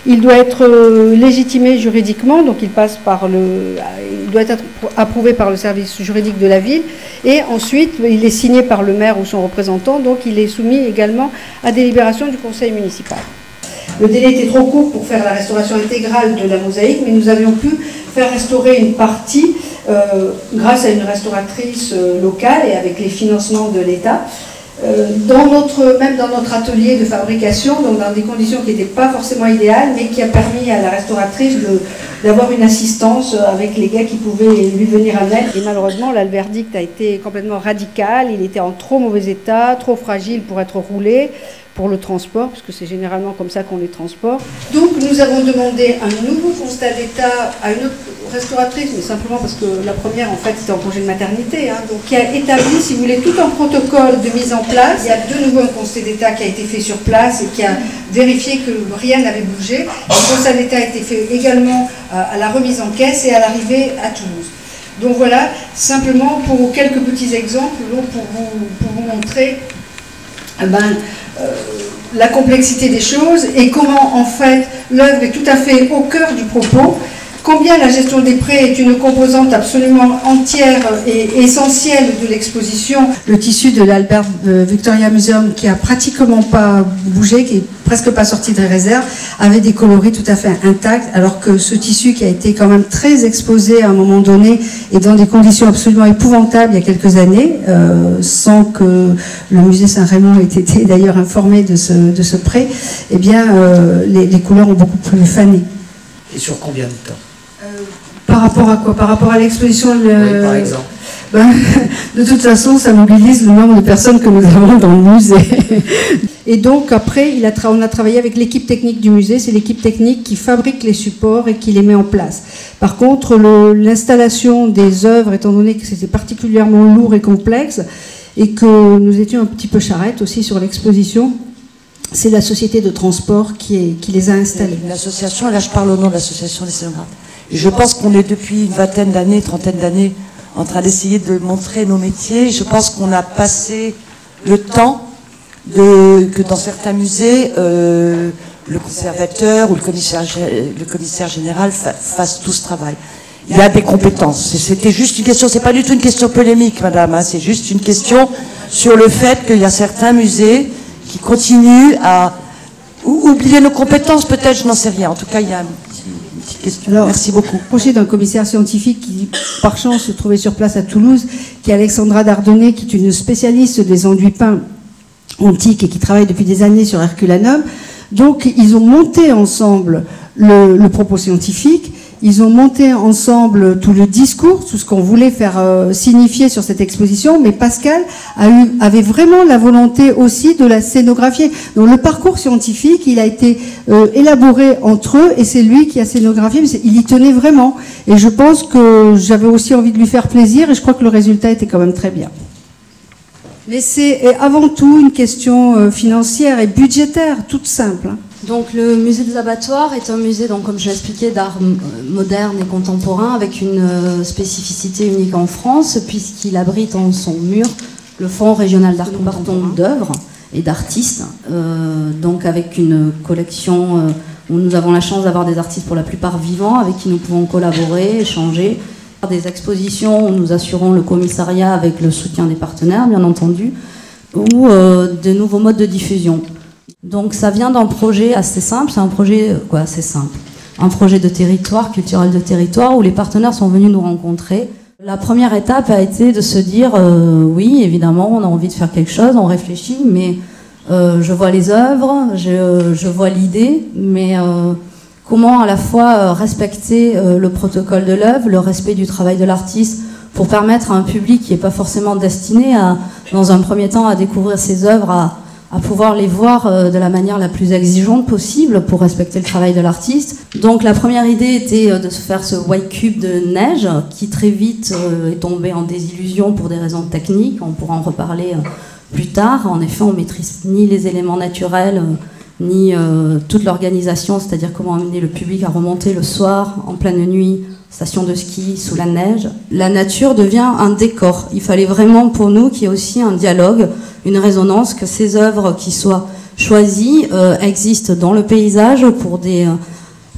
Il doit être légitimé juridiquement, donc il passe par le, il doit être approuvé par le service juridique de la ville, et ensuite il est signé par le maire ou son représentant, donc il est soumis également à délibération du conseil municipal. Le délai était trop court pour faire la restauration intégrale de la mosaïque, mais nous avions pu faire restaurer une partie euh, grâce à une restauratrice locale et avec les financements de l'État. Dans notre, même dans notre atelier de fabrication, donc dans des conditions qui n'étaient pas forcément idéales, mais qui a permis à la restauratrice d'avoir une assistance avec les gars qui pouvaient lui venir à l'aide. Et malheureusement, là, le verdict a été complètement radical. Il était en trop mauvais état, trop fragile pour être roulé, pour le transport, parce que c'est généralement comme ça qu'on les transporte. Donc nous avons demandé un nouveau constat d'état à une autre restauratrice, mais simplement parce que la première en fait était en congé de maternité, hein, donc qui a établi, si vous voulez, tout un protocole de mise en place. Il y a de nouveau un constat d'état qui a été fait sur place et qui a vérifié que rien n'avait bougé. Le constat d'état a été fait également à la remise en caisse et à l'arrivée à Toulouse. Donc voilà, simplement pour quelques petits exemples, pour vous, pour vous montrer... Ben, euh, la complexité des choses et comment en fait l'œuvre est tout à fait au cœur du propos Combien la gestion des prêts est une composante absolument entière et essentielle de l'exposition. Le tissu de l'Albert Victoria Museum, qui a pratiquement pas bougé, qui est presque pas sorti des réserves, avait des coloris tout à fait intacts, alors que ce tissu qui a été quand même très exposé à un moment donné et dans des conditions absolument épouvantables il y a quelques années, euh, sans que le musée Saint-Raymond ait été d'ailleurs informé de ce, de ce prêt, eh bien euh, les, les couleurs ont beaucoup plus fané. Et sur combien de temps? Par rapport à quoi? Par rapport à l'exposition le... oui, par exemple. Ben, de toute façon, ça mobilise le nombre de personnes que nous avons dans le musée. Et donc, après, il a tra... on a travaillé avec l'équipe technique du musée. C'est l'équipe technique qui fabrique les supports et qui les met en place. Par contre, le... l'installation des œuvres, étant donné que c'était particulièrement lourd et complexe, et que nous étions un petit peu charrette aussi sur l'exposition, c'est la société de transport qui, est... qui les a installés. L'association, là je parle au nom de l'association des scénographes. Je pense qu'on est depuis une vingtaine d'années, trentaine d'années, en train d'essayer de montrer nos métiers. Je pense qu'on a passé le temps de, que dans certains musées, euh, le conservateur ou le commissaire, le commissaire général fa, fasse tout ce travail. Il y a des compétences. C'était juste une question, c'est pas du tout une question polémique, madame, hein, c'est juste une question sur le fait qu'il y a certains musées qui continuent à oublier nos compétences, peut-être, je n'en sais rien. En tout cas, il y a... Alors, merci beaucoup. Projet d'un commissaire scientifique qui, par chance, se trouvait sur place à Toulouse, qui est Alexandra Dardonnet, qui est une spécialiste des enduits peints antiques et qui travaille depuis des années sur Herculanum. Donc, ils ont monté ensemble le, le propos scientifique. Ils ont monté ensemble tout le discours, tout ce qu'on voulait faire euh, signifier sur cette exposition, mais Pascal a eu, avait vraiment la volonté aussi de la scénographier. Donc le parcours scientifique, il a été euh, élaboré entre eux, et c'est lui qui a scénographié, mais il y tenait vraiment. Et je pense que j'avais aussi envie de lui faire plaisir, et je crois que le résultat était quand même très bien. Mais c'est avant tout une question euh, financière et budgétaire, toute simple. Donc le musée des Abattoirs est un musée, donc, comme je l'ai expliqué, d'art moderne et contemporain, avec une euh, spécificité unique en France, puisqu'il abrite en son mur le Fonds Régional d'Art Contemporain d'œuvres et d'artistes, euh, donc avec une collection euh, où nous avons la chance d'avoir des artistes pour la plupart vivants, avec qui nous pouvons collaborer, échanger, des expositions où nous assurons le commissariat avec le soutien des partenaires, bien entendu, ou euh, de nouveaux modes de diffusion. Donc ça vient d'un projet assez simple, c'est un projet quoi, assez simple, un projet de territoire, culturel de territoire, où les partenaires sont venus nous rencontrer. La première étape a été de se dire, euh, oui, évidemment, on a envie de faire quelque chose, on réfléchit, mais euh, je vois les œuvres, je, je vois l'idée, mais euh, comment à la fois respecter euh, le protocole de l'œuvre, le respect du travail de l'artiste, pour permettre à un public qui n'est pas forcément destiné, à, dans un premier temps, à découvrir ses œuvres, à... à pouvoir les voir de la manière la plus exigeante possible pour respecter le travail de l'artiste. Donc la première idée était de se faire ce white cube de neige qui très vite est tombé en désillusion pour des raisons techniques, on pourra en reparler plus tard. En effet, on ne maîtrise ni les éléments naturels, ni toute l'organisation, c'est-à-dire comment amener le public à remonter le soir, en pleine nuit, station de ski, sous la neige. La nature devient un décor. Il fallait vraiment pour nous qu'il y ait aussi un dialogue, une résonance, que ces œuvres qui soient choisies euh, existent dans le paysage pour des,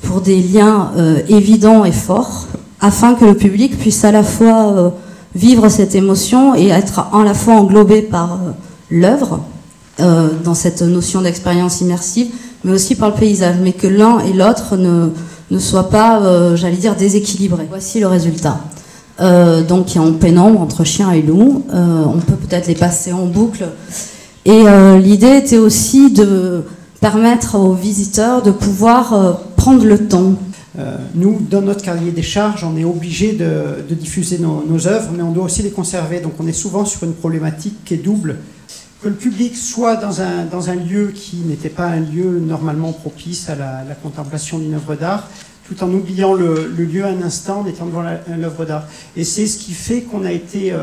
pour des liens euh, évidents et forts, afin que le public puisse à la fois euh, vivre cette émotion et être à la fois englobé par euh, l'œuvre, euh, dans cette notion d'expérience immersive, mais aussi par le paysage, mais que l'un et l'autre ne... ne soit pas, euh, j'allais dire, déséquilibré. Voici le résultat. Euh, donc, il y a en pénombre entre chien et loup. Euh, on peut peut-être les passer en boucle. Et euh, l'idée était aussi de permettre aux visiteurs de pouvoir euh, prendre le temps. Euh, nous, dans notre cahier des charges, on est obligé de, de diffuser nos, nos œuvres, mais on doit aussi les conserver. Donc, on est souvent sur une problématique qui est double. Que le public soit dans un, dans un lieu qui n'était pas un lieu normalement propice à la, la contemplation d'une œuvre d'art, tout en oubliant le, le lieu un instant en étant devant l'œuvre d'art. Et c'est ce qui fait qu'on a été, euh,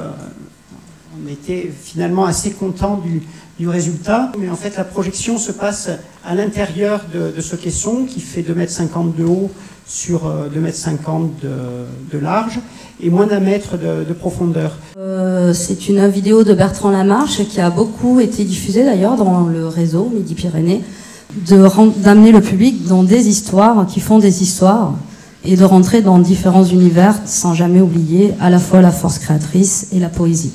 on était finalement assez content du, du résultat. Mais en fait, la projection se passe à l'intérieur de, de ce caisson qui fait deux mètres cinquante de haut sur deux mètres cinquante de, de large et moins d'un mètre de, de profondeur. Euh, c'est une vidéo de Bertrand Lamarche qui a beaucoup été diffusée d'ailleurs dans le réseau Midi-Pyrénées, d'amener le public dans des histoires qui font des histoires. et de rentrer dans différents univers sans jamais oublier à la fois la force créatrice et la poésie.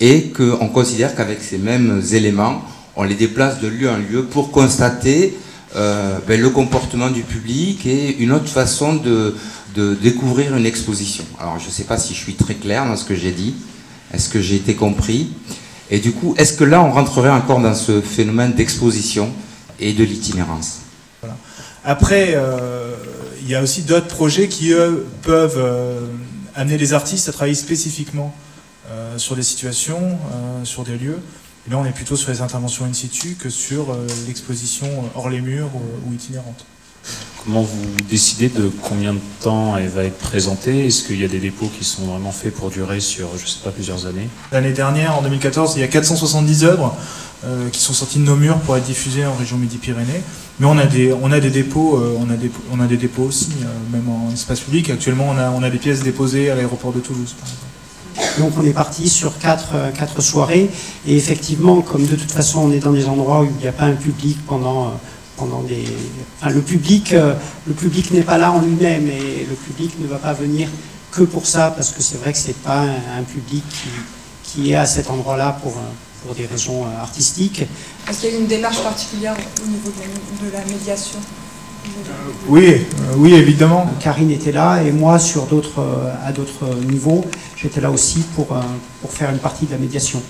Et qu'on considère qu'avec ces mêmes éléments, on les déplace de lieu en lieu pour constater euh, ben, le comportement du public et une autre façon de, de découvrir une exposition. Alors je ne sais pas si je suis très clair dans ce que j'ai dit, est-ce que j'ai été compris? Et du coup, est-ce que là on rentrerait encore dans ce phénomène d'exposition et de l'itinérance? Voilà. Après, euh, il y a aussi d'autres projets qui, eux, peuvent euh, amener les artistes à travailler spécifiquement Euh, sur des situations, euh, sur des lieux. Et là, on est plutôt sur les interventions in situ que sur euh, l'exposition hors les murs ou, ou itinérante. Comment vous décidez de combien de temps elle va être présentée? Est-ce qu'il y a des dépôts qui sont vraiment faits pour durer sur, je ne sais pas, plusieurs années? L'année dernière, en deux mille quatorze, il y a quatre cent soixante-dix œuvres euh, qui sont sorties de nos murs pour être diffusées en région Midi-Pyrénées. Mais on a des, on a des dépôts, euh, on, a des, on a des dépôts aussi, euh, même en espace public. Actuellement, on a, on a des pièces déposées à l'aéroport de Toulouse, par exemple. Donc on est parti sur quatre, quatre soirées, et effectivement, comme de toute façon on est dans des endroits où il n'y a pas un public pendant, pendant des... Enfin, le public, le public n'est pas là en lui-même, et le public ne va pas venir que pour ça, parce que c'est vrai que ce n'est pas un public qui, qui est à cet endroit-là pour, pour des raisons artistiques. Est-ce qu'il y a une démarche particulière au niveau de, de la médiation ? Oui, euh, oui, évidemment. Karine était là et moi, sur d'autres, euh, à d'autres niveaux, j'étais là aussi pour, euh, pour faire une partie de la médiation.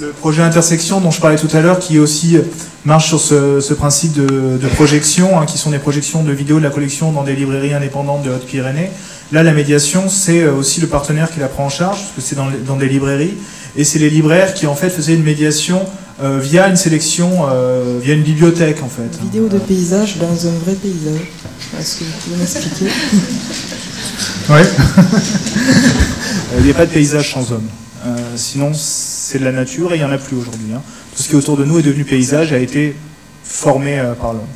Le projet Intersection dont je parlais tout à l'heure, qui aussi marche sur ce, ce principe de, de projection, hein, qui sont des projections de vidéos de la collection dans des librairies indépendantes de Haute-Pyrénées. Là, la médiation, c'est aussi le partenaire qui la prend en charge, parce que c'est dans, dans des librairies, et c'est les libraires qui en fait faisaient une médiation Euh, via une sélection, euh, via une bibliothèque en fait. Une vidéo de paysage dans un vrai paysage. Est-ce que vous pouvez m'expliquer? Oui. Il n'y a pas de paysage sans homme. Euh, sinon, c'est de la nature et il n'y en a plus aujourd'hui, hein. Tout ce qui est autour de nous est devenu paysage, a été formé euh, par l'homme.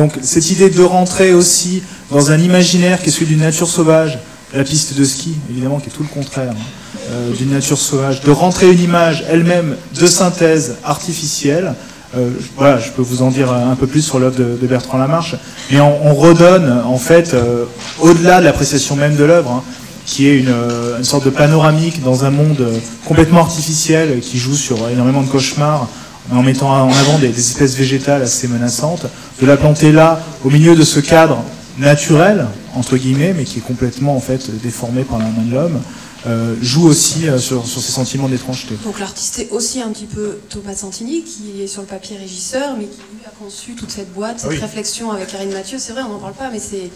Donc cette idée de rentrer aussi dans un imaginaire qui est celui d'une nature sauvage, la piste de ski, évidemment, qui est tout le contraire, hein, euh, d'une nature sauvage, de rentrer une image elle-même de synthèse artificielle. Euh, voilà, je peux vous en dire un peu plus sur l'œuvre de, de Bertrand Lamarche, mais on, on redonne, en fait, euh, au-delà de l'appréciation même de l'œuvre, hein, qui est une, une sorte de panoramique dans un monde complètement artificiel, qui joue sur énormément de cauchemars, en mettant en avant des, des espèces végétales assez menaçantes, de la planter là, au milieu de ce cadre naturel, entre guillemets, mais qui est complètement en fait déformé par la main de l'homme, euh, joue aussi euh, sur, sur ces sentiments d'étrangeté. Donc l'artiste est aussi un petit peu Thomas Santini, qui est sur le papier régisseur, mais qui lui a conçu toute cette boîte, cette oui. réflexion avec Karine Mathieu. C'est vrai, on n'en parle pas, mais c'est...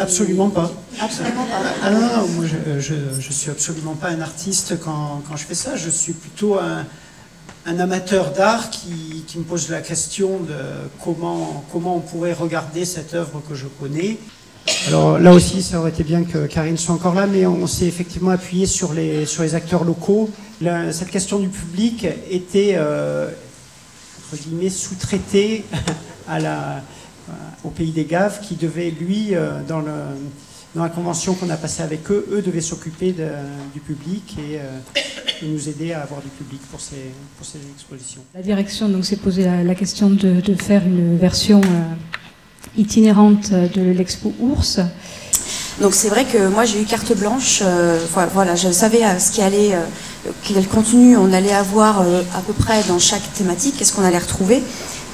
Absolument pas. Absolument pas. Ah non, non, moi je, je, je suis absolument pas un artiste quand, quand je fais ça. Je suis plutôt un, un amateur d'art qui, qui me pose la question de comment, comment on pourrait regarder cette œuvre que je connais. Alors là aussi, ça aurait été bien que Karine soit encore là, mais on s'est effectivement appuyé sur les, sur les acteurs locaux. La, cette question du public était, euh, entre guillemets, sous-traitée à la, au Pays des Gaves, qui devait, lui, dans, le, dans la convention qu'on a passée avec eux, eux devaient s'occuper de, du public et, euh, et nous aider à avoir du public pour ces, pour ces expositions. La direction s'est posée la, la question de, de faire une version... Euh... itinérante de l'expo Ours. Donc c'est vrai que moi j'ai eu carte blanche, euh, voilà, je savais euh, ce qui allait, euh, quel contenu on allait avoir euh, à peu près dans chaque thématique, qu'est-ce qu'on allait retrouver,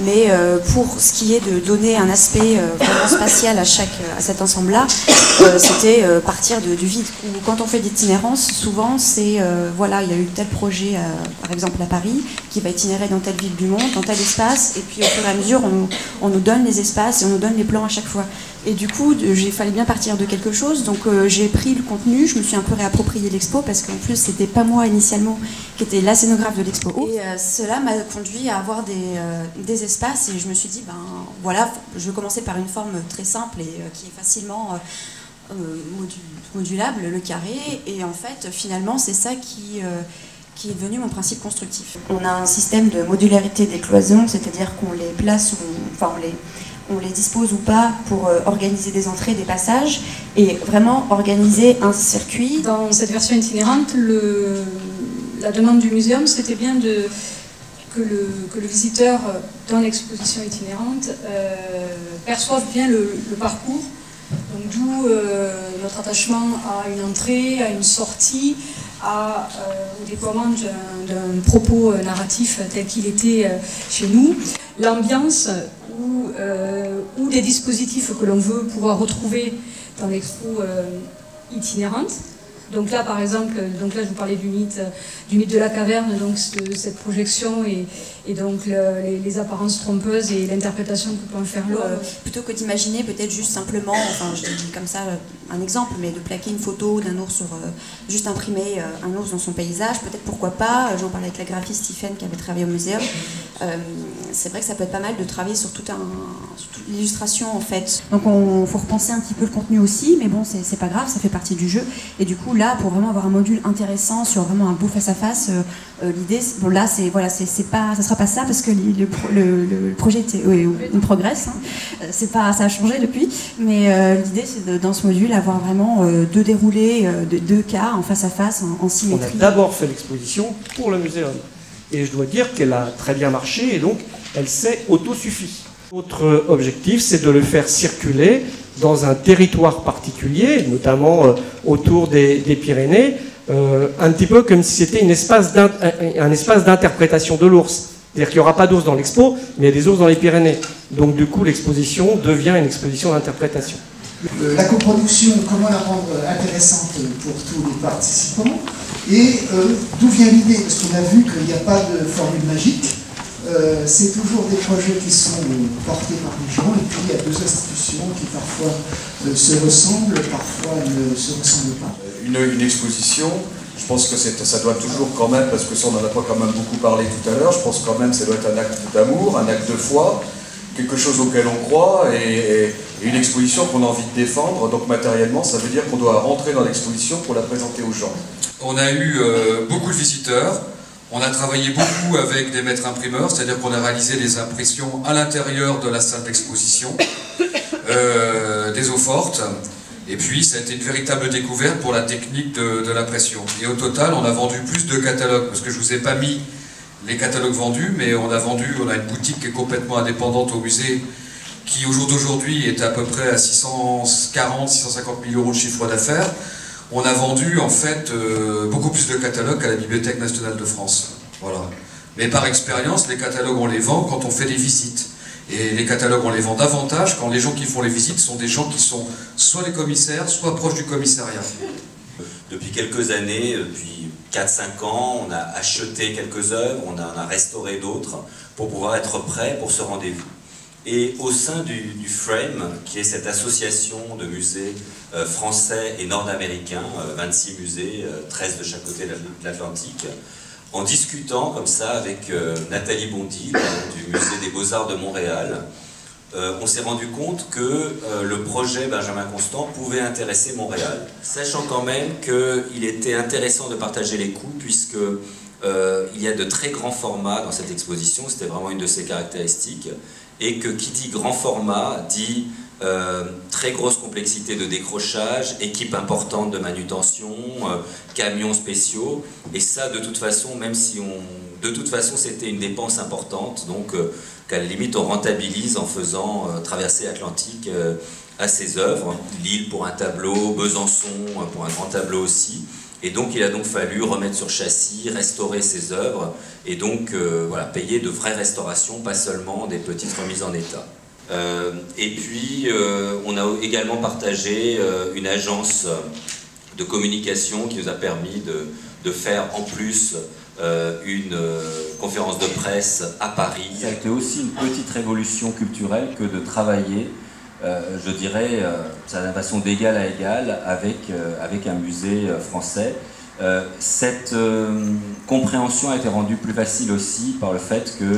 mais euh, pour ce qui est de donner un aspect euh, vraiment spatial à, chaque, à cet ensemble-là, euh, c'était euh, partir de, du vide. Où, quand on fait d'itinérance, souvent c'est, euh, voilà, il y a eu tel projet, euh, par exemple à Paris, qui va itinérer dans telle ville du monde, dans tel espace, et puis au fur et à mesure on, on nous donne les espaces et on nous donne les plans à chaque fois. Et du coup, il fallait bien partir de quelque chose, donc euh, j'ai pris le contenu, je me suis un peu réapproprié l'expo, parce qu'en plus, c'était pas moi initialement qui était la scénographe de l'expo. Et euh, cela m'a conduit à avoir des, euh, des espaces, et je me suis dit, ben voilà, je vais commencer par une forme très simple et euh, qui est facilement... Euh, euh, modu modulable, le carré, et en fait, finalement, c'est ça qui... Euh, qui est devenu mon principe constructif. On a un système de modularité des cloisons, c'est-à-dire qu'on les place, ou, enfin on les, on les dispose ou pas pour euh, organiser des entrées, des passages, et vraiment organiser un circuit. Dans cette version itinérante, le, la demande du muséum, c'était bien de, que, le, que le visiteur, dans l'exposition itinérante, euh, perçoive bien le, le parcours Donc d'où euh, notre attachement à une entrée, à une sortie, à, euh, au déploiement d'un propos euh, narratif tel qu'il était euh, chez nous, l'ambiance ou, euh, ou des dispositifs que l'on veut pouvoir retrouver dans l'expo euh, itinérante. Donc là, par exemple, donc là, je vous parlais du mythe, du mythe de la caverne, donc cette, cette projection et, et donc le, les, les apparences trompeuses et l'interprétation que peut en faire l'homme. Euh, plutôt que d'imaginer peut-être juste simplement, enfin je dis comme ça un exemple, mais de plaquer une photo d'un ours sur, euh, juste imprimer euh, un ours dans son paysage, peut-être pourquoi pas, j'en parlais avec la graphiste Stéphane qui avait travaillé au muséum, euh, c'est vrai que ça peut être pas mal de travailler sur toute, un, sur toute l'illustration en fait. Donc on faut repenser un petit peu le contenu aussi, mais bon c'est pas grave, ça fait partie du jeu, et du coup là, pour vraiment avoir un module intéressant sur vraiment un beau face-à-face, euh, euh, l'idée, bon là, c'est voilà, c'est pas, ça sera pas ça parce que le, le, le, le projet, ouais, on progresse, hein, c'est pas, ça a changé depuis, mais euh, l'idée, c'est dans ce module avoir vraiment euh, deux déroulés, euh, de, deux cas en face-à-face, -face, en, en symétrie. On a d'abord fait l'exposition pour le muséum, et je dois dire qu'elle a très bien marché, et donc elle s'est autosuffit. Notre objectif, c'est de le faire circuler dans un territoire particulier, notamment euh, autour des, des Pyrénées, euh, un petit peu comme si c'était un espace d'interprétation de l'ours. C'est-à-dire qu'il n'y aura pas d'ours dans l'expo, mais il y a des ours dans les Pyrénées. Donc du coup, l'exposition devient une exposition d'interprétation. La coproduction, comment la rendre intéressante pour tous les participants? Et euh, d'où vient l'idée? Parce qu'on a vu qu'il n'y a pas de formule magique. Euh, c'est toujours des projets qui sont portés par les gens, et puis il y a deux institutions qui parfois euh, se ressemblent, parfois ne se ressemblent pas. Une, une exposition, je pense que ça doit toujours quand même, parce que ça on en a pas quand même beaucoup parlé tout à l'heure, je pense quand même que ça doit être un acte d'amour, un acte de foi, quelque chose auquel on croit, et, et une exposition qu'on a envie de défendre, donc matériellement ça veut dire qu'on doit rentrer dans l'exposition pour la présenter aux gens. On a eu euh, beaucoup de visiteurs. On a travaillé beaucoup avec des maîtres imprimeurs, c'est-à-dire qu'on a réalisé des impressions à l'intérieur de la salle d'exposition, euh, des eaux fortes, et puis ça a été une véritable découverte pour la technique de, de l'impression. Et au total, on a vendu plus de catalogues, parce que je ne vous ai pas mis les catalogues vendus, mais on a vendu, on a une boutique qui est complètement indépendante au musée, qui au jour d'aujourd'hui est à peu près à six cent quarante à six cent cinquante mille euros de chiffre d'affaires. On a vendu en fait euh, beaucoup plus de catalogues à la Bibliothèque nationale de France. Voilà. Mais par expérience, les catalogues on les vend quand on fait des visites. Et les catalogues on les vend davantage quand les gens qui font les visites sont des gens qui sont soit les commissaires, soit proches du commissariat. Depuis quelques années, depuis quatre cinq ans, on a acheté quelques œuvres, on en a restauré d'autres pour pouvoir être prêt pour ce rendez-vous. Et au sein du, du FRAME, qui est cette association de musées euh, français et nord-américains, euh, vingt-six musées, euh, treize de chaque côté de l'Atlantique, en discutant comme ça avec euh, Nathalie Bondil du Musée des Beaux-Arts de Montréal, euh, on s'est rendu compte que euh, le projet Benjamin Constant pouvait intéresser Montréal. Sachant quand même qu'il était intéressant de partager les coûts, puisque euh, il y a de très grands formats dans cette exposition, c'était vraiment une de ses caractéristiques. Et que qui dit grand format dit euh, très grosse complexité de décrochage, équipe importante de manutention, euh, camions spéciaux, et ça de toute façon, même si on... De toute façon c'était une dépense importante, donc euh, qu'à la limite on rentabilise en faisant euh, traverser l'Atlantique euh, à ses œuvres, Lille pour un tableau, Besançon pour un grand tableau aussi. Et donc il a donc fallu remettre sur châssis, restaurer ses œuvres, et donc euh, voilà, payer de vraies restaurations, pas seulement des petites remises en état. Euh, et puis euh, on a également partagé euh, une agence de communication qui nous a permis de, de faire en plus euh, une euh, conférence de presse à Paris. Ça a été aussi une petite révolution culturelle que de travailler, Euh, je dirais, euh, de façon d'égal à égal avec, euh, avec un musée euh, français. Euh, cette euh, compréhension a été rendue plus facile aussi par le fait que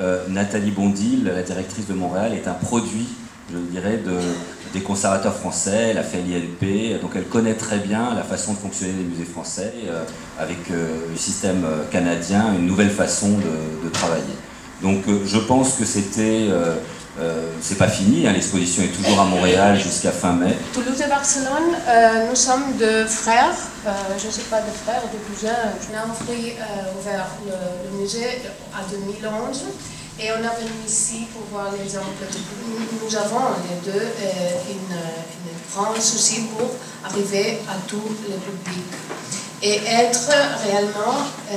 euh, Nathalie Bondil, la directrice de Montréal, est un produit, je dirais, de, des conservateurs français. Elle a fait l'I L P, donc elle connaît très bien la façon de fonctionner des musées français, euh, avec euh, le système canadien, une nouvelle façon de, de travailler. Donc euh, je pense que c'était... Euh, Euh, c'est pas fini, hein, l'exposition est toujours à Montréal jusqu'à fin mai. Toulouse et Barcelone, euh, nous sommes deux frères, euh, je ne sais pas de frères, de cousins. On a ouvert euh, le, le musée en deux mille onze Et on est venu ici pour voir l'exemple de Toulouse. Nous avons les deux un grand souci pour arriver à tout le public et être réellement euh,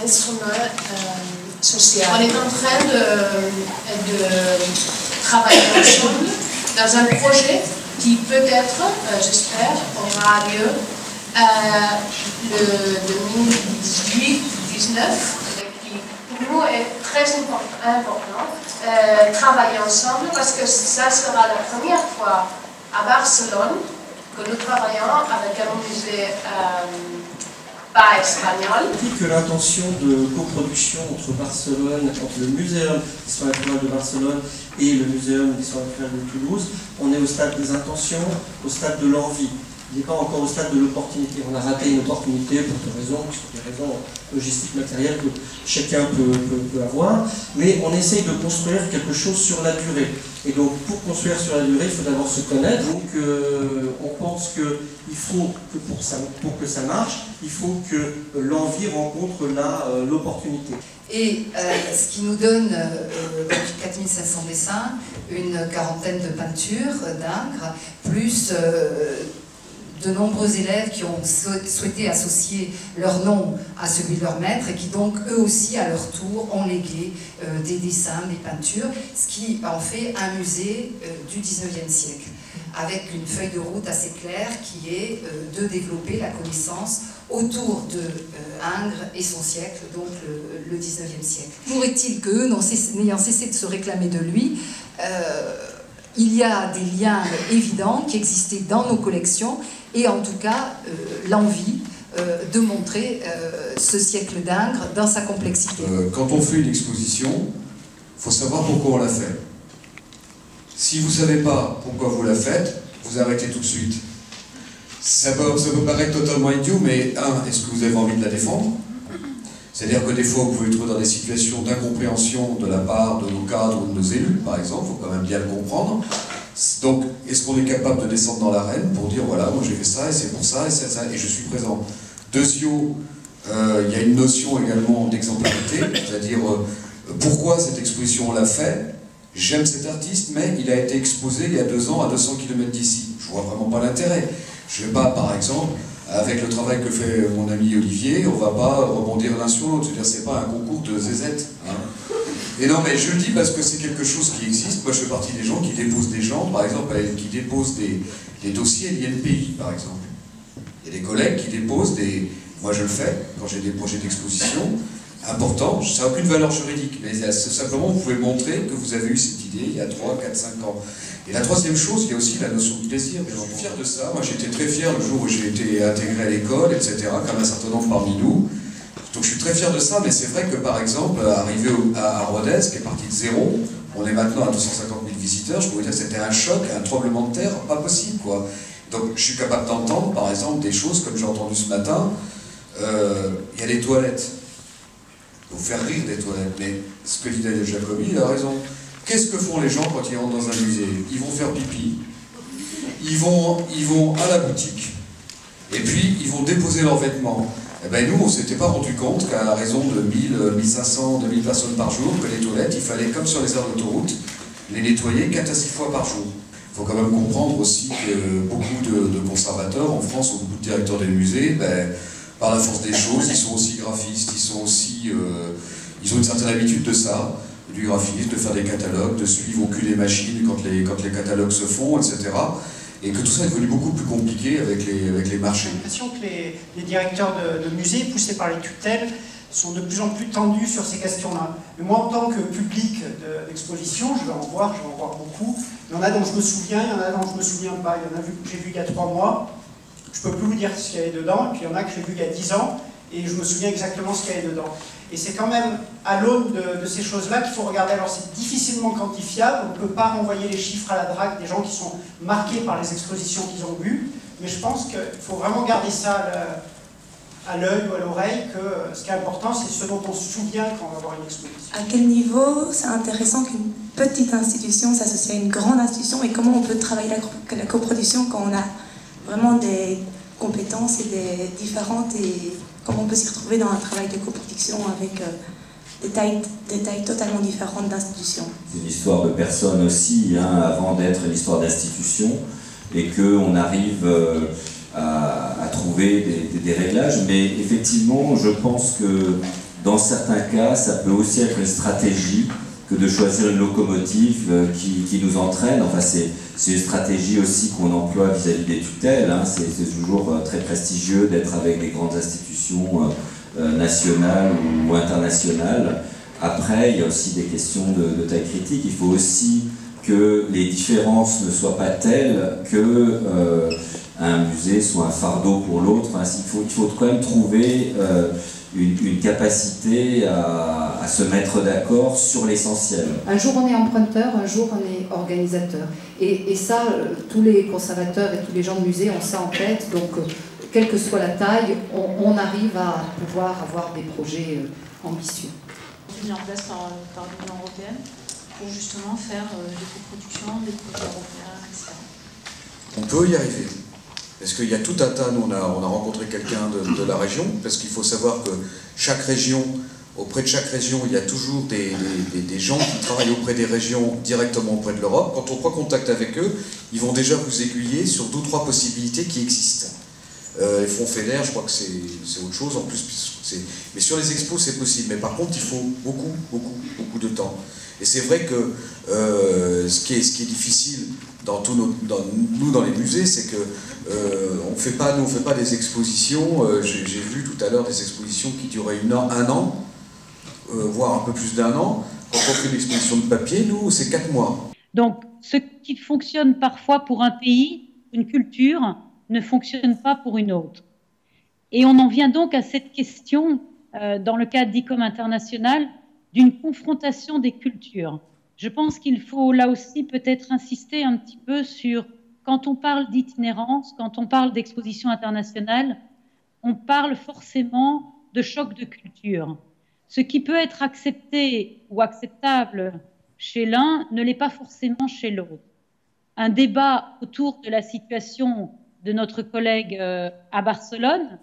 un instrument euh, social. On est en train de, de travailler ensemble dans un projet qui peut-être, euh, j'espère, aura lieu euh, le deux mille dix-huit deux mille dix-neuf. Nous est très important euh, travailler ensemble parce que ça sera la première fois à Barcelone que nous travaillons avec un musée euh, pas espagnol. Que l'intention de coproduction entre Barcelone, entre le Muséum d'histoire naturelle de Barcelone et le Muséum d'histoire naturelle de Toulouse, on est au stade des intentions, au stade de l'envie. On n'est pas encore au stade de l'opportunité. On a raté une opportunité pour des raisons, pour des raisons logistiques, matérielles que chacun peut, peut, peut avoir. Mais on essaye de construire quelque chose sur la durée. Et donc, pour construire sur la durée, il faut d'abord se connaître. Donc, euh, on pense qu'il faut que pour, ça, pour que ça marche, il faut que l'envie rencontre l'opportunité. Et euh, ce qui nous donne euh, quatre mille cinq cents dessins, une quarantaine de peintures d'ingres, plus... Euh, de nombreux élèves qui ont souhaité associer leur nom à celui de leur maître et qui donc eux aussi à leur tour ont légué euh, des dessins, des peintures, ce qui en fait un musée euh, du dix-neuvième siècle avec une feuille de route assez claire qui est euh, de développer la connaissance autour de euh, Ingres et son siècle, donc le, le dix-neuvième siècle. Pourrait-il qu'eux, n'ayant cessé de se réclamer de lui, euh, il y a des liens évidents qui existaient dans nos collections et en tout cas euh, l'envie euh, de montrer euh, ce siècle d'Ingres dans sa complexité. Euh, quand on fait une exposition, il faut savoir pourquoi on la fait. Si vous ne savez pas pourquoi vous la faites, vous arrêtez tout de suite. Ça peut, ça peut paraître totalement idiot, mais un, est-ce que vous avez envie de la défendre? C'est-à-dire que des fois, vous pouvez trouver dans des situations d'incompréhension de la part de nos cadres ou de nos élus, par exemple, il faut quand même bien le comprendre. Donc, est-ce qu'on est capable de descendre dans l'arène pour dire, voilà, moi j'ai fait ça, et c'est pour ça, et c'est ça, et je suis présent. Deuxièmement, euh, il y a une notion également d'exemplarité, c'est-à-dire, euh, pourquoi cette exposition on l'a fait? J'aime cet artiste, mais il a été exposé il y a deux ans à deux cents kilomètres d'ici. Je vois vraiment pas l'intérêt. Je ne vais pas, par exemple... Avec le travail que fait mon ami Olivier, on ne va pas rebondir l'un sur l'autre. C'est-à-dire, c'est pas un concours de zézette. Hein. Et non, mais je le dis parce que c'est quelque chose qui existe. Moi, je fais partie des gens qui déposent des gens, par exemple, qui déposent des, des dossiers liés au pays, par exemple. Il y a des collègues qui déposent des... Moi, je le fais quand j'ai des projets d'exposition. Important, ça n'a aucune valeur juridique, mais c'est simplement, vous pouvez montrer que vous avez eu cette idée il y a trois, quatre, cinq ans. Et la troisième chose, il y a aussi la notion de plaisir. Je suis fier de ça. Moi, j'étais très fier le jour où j'ai été intégré à l'école, et cetera, comme un certain nombre parmi nous. Donc, je suis très fier de ça, mais c'est vrai que, par exemple, arrivé à Rodez, qui est parti de zéro, on est maintenant à deux cent cinquante mille visiteurs, je pourrais dire que c'était un choc, un tremblement de terre, pas possible, quoi. Donc, je suis capable d'entendre, par exemple, des choses comme j'ai entendu ce matin, euh, il y a les toilettes. Vous faire rire des toilettes, mais ce que dit Daniel Jacobi, il a raison. Qu'est-ce que font les gens quand ils rentrent dans un musée? Ils vont faire pipi, ils vont, ils vont à la boutique, et puis ils vont déposer leurs vêtements. Et ben nous, on ne s'était pas rendu compte qu'à raison de mille, mille cinq cents, deux mille personnes par jour, que les toilettes, il fallait, comme sur les aires d'autoroute, les nettoyer quatre à six fois par jour. Il faut quand même comprendre aussi que beaucoup de, de conservateurs en France, ou beaucoup de directeurs des musées, ben, par la force des choses, ils sont aussi graphistes, ils sont aussi, euh, ils ont une certaine habitude de ça, du graphisme, de faire des catalogues, de suivre au cul des machines quand les, quand les catalogues se font, et cetera. Et que tout ça est devenu beaucoup plus compliqué avec les, avec les marchés. J'ai l'impression que les, les directeurs de, de musées, poussés par les tutelles, sont de plus en plus tendus sur ces questions-là. Moi, en tant que public d'exposition, de, je vais en voir, je vais en voir beaucoup. Il y en a dont je me souviens, il y en a dont je me souviens pas. Il y en a vu, que j'ai vu il y a trois mois. Je ne peux plus vous dire ce qu'il y avait dedans, et puis il y en a que j'ai vu il y a dix ans, et je me souviens exactement ce qu'il y avait dedans. Et c'est quand même à l'aune de, de ces choses-là qu'il faut regarder. Alors c'est difficilement quantifiable, on ne peut pas renvoyer les chiffres à la D R A C des gens qui sont marqués par les expositions qu'ils ont vues, mais je pense qu'il faut vraiment garder ça à l'œil ou à l'oreille, que ce qui est important, c'est ce dont on se souvient quand on va voir une exposition. À quel niveau c'est intéressant qu'une petite institution s'associe à une grande institution, et comment on peut travailler la, la coproduction quand on a vraiment des compétences et des différentes, et comment on peut s'y retrouver dans un travail de coproduction avec euh, des tailles, des tailles totalement différentes d'institutions. C'est une histoire de personnes aussi, hein, avant d'être une histoire d'institution, et qu'on arrive euh, à, à trouver des, des, des réglages. Mais effectivement, je pense que dans certains cas, ça peut aussi être une stratégie que de choisir une locomotive qui, qui nous entraîne. Enfin, c'est une stratégie aussi qu'on emploie vis-à-vis des tutelles. Hein. C'est toujours très prestigieux d'être avec des grandes institutions euh, nationales ou internationales. Après, il y a aussi des questions de, de taille critique. Il faut aussi que les différences ne soient pas telles que euh, un musée soit un fardeau pour l'autre. Enfin, il, faut, il faut quand même trouver euh, une, une capacité à, à se mettre d'accord sur l'essentiel. Un jour on est emprunteur, un jour on est organisateur. Et, et ça, tous les conservateurs et tous les gens de musée ont ça en tête. Donc, quelle que soit la taille, on, on arrive à pouvoir avoir des projets ambitieux. Mis en place par, par l'Union européenne pour justement faire des coproductions, des projets européens, et cetera. On peut y arriver. Parce qu'il y a tout un tas, nous on a, on a rencontré quelqu'un de, de la région, parce qu'il faut savoir que chaque région, auprès de chaque région, il y a toujours des, des, des gens qui travaillent auprès des régions, directement auprès de l'Europe. Quand on prend contact avec eux, ils vont déjà vous aiguiller sur deux ou trois possibilités qui existent. Euh, les fonds fédères, je crois que c'est autre chose, en plus, mais sur les expos c'est possible. Mais par contre, il faut beaucoup, beaucoup, beaucoup de temps. Et c'est vrai que euh, ce, qui est, ce qui est difficile, Dans tous nos, dans, nous, dans les musées, c'est que euh, on ne fait pas, nous, on fait pas des expositions. Euh, J'ai vu tout à l'heure des expositions qui duraient une an, un an, euh, voire un peu plus d'un an. Quand on fait une exposition de papier, nous, c'est quatre mois. Donc, ce qui fonctionne parfois pour un pays, une culture, ne fonctionne pas pour une autre. Et on en vient donc à cette question, euh, dans le cadre d'I C O M International, d'une confrontation des cultures. Je pense qu'il faut là aussi peut-être insister un petit peu sur, quand on parle d'itinérance, quand on parle d'exposition internationale, on parle forcément de choc de culture. Ce qui peut être accepté ou acceptable chez l'un ne l'est pas forcément chez l'autre. Un débat autour de la situation de notre collègue à Barcelone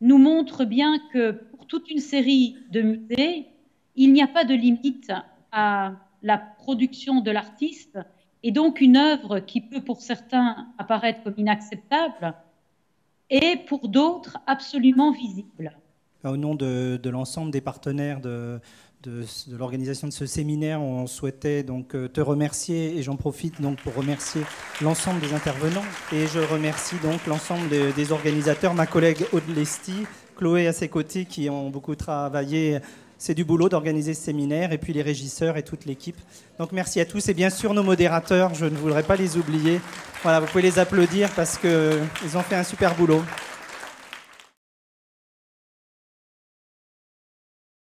nous montre bien que pour toute une série de musées, il n'y a pas de limite à la production de l'artiste, et donc une œuvre qui peut pour certains apparaître comme inacceptable et pour d'autres absolument visible. Au nom de, de l'ensemble des partenaires de, de, de l'organisation de ce séminaire, on souhaitait donc te remercier, et j'en profite donc pour remercier l'ensemble des intervenants, et je remercie donc l'ensemble des, des organisateurs, ma collègue Aude Lesty, Chloé à ses côtés qui ont beaucoup travaillé. C'est du boulot d'organiser ce séminaire, et puis les régisseurs et toute l'équipe. Donc merci à tous, et bien sûr nos modérateurs, je ne voudrais pas les oublier. Voilà, vous pouvez les applaudir parce qu'ils ont fait un super boulot.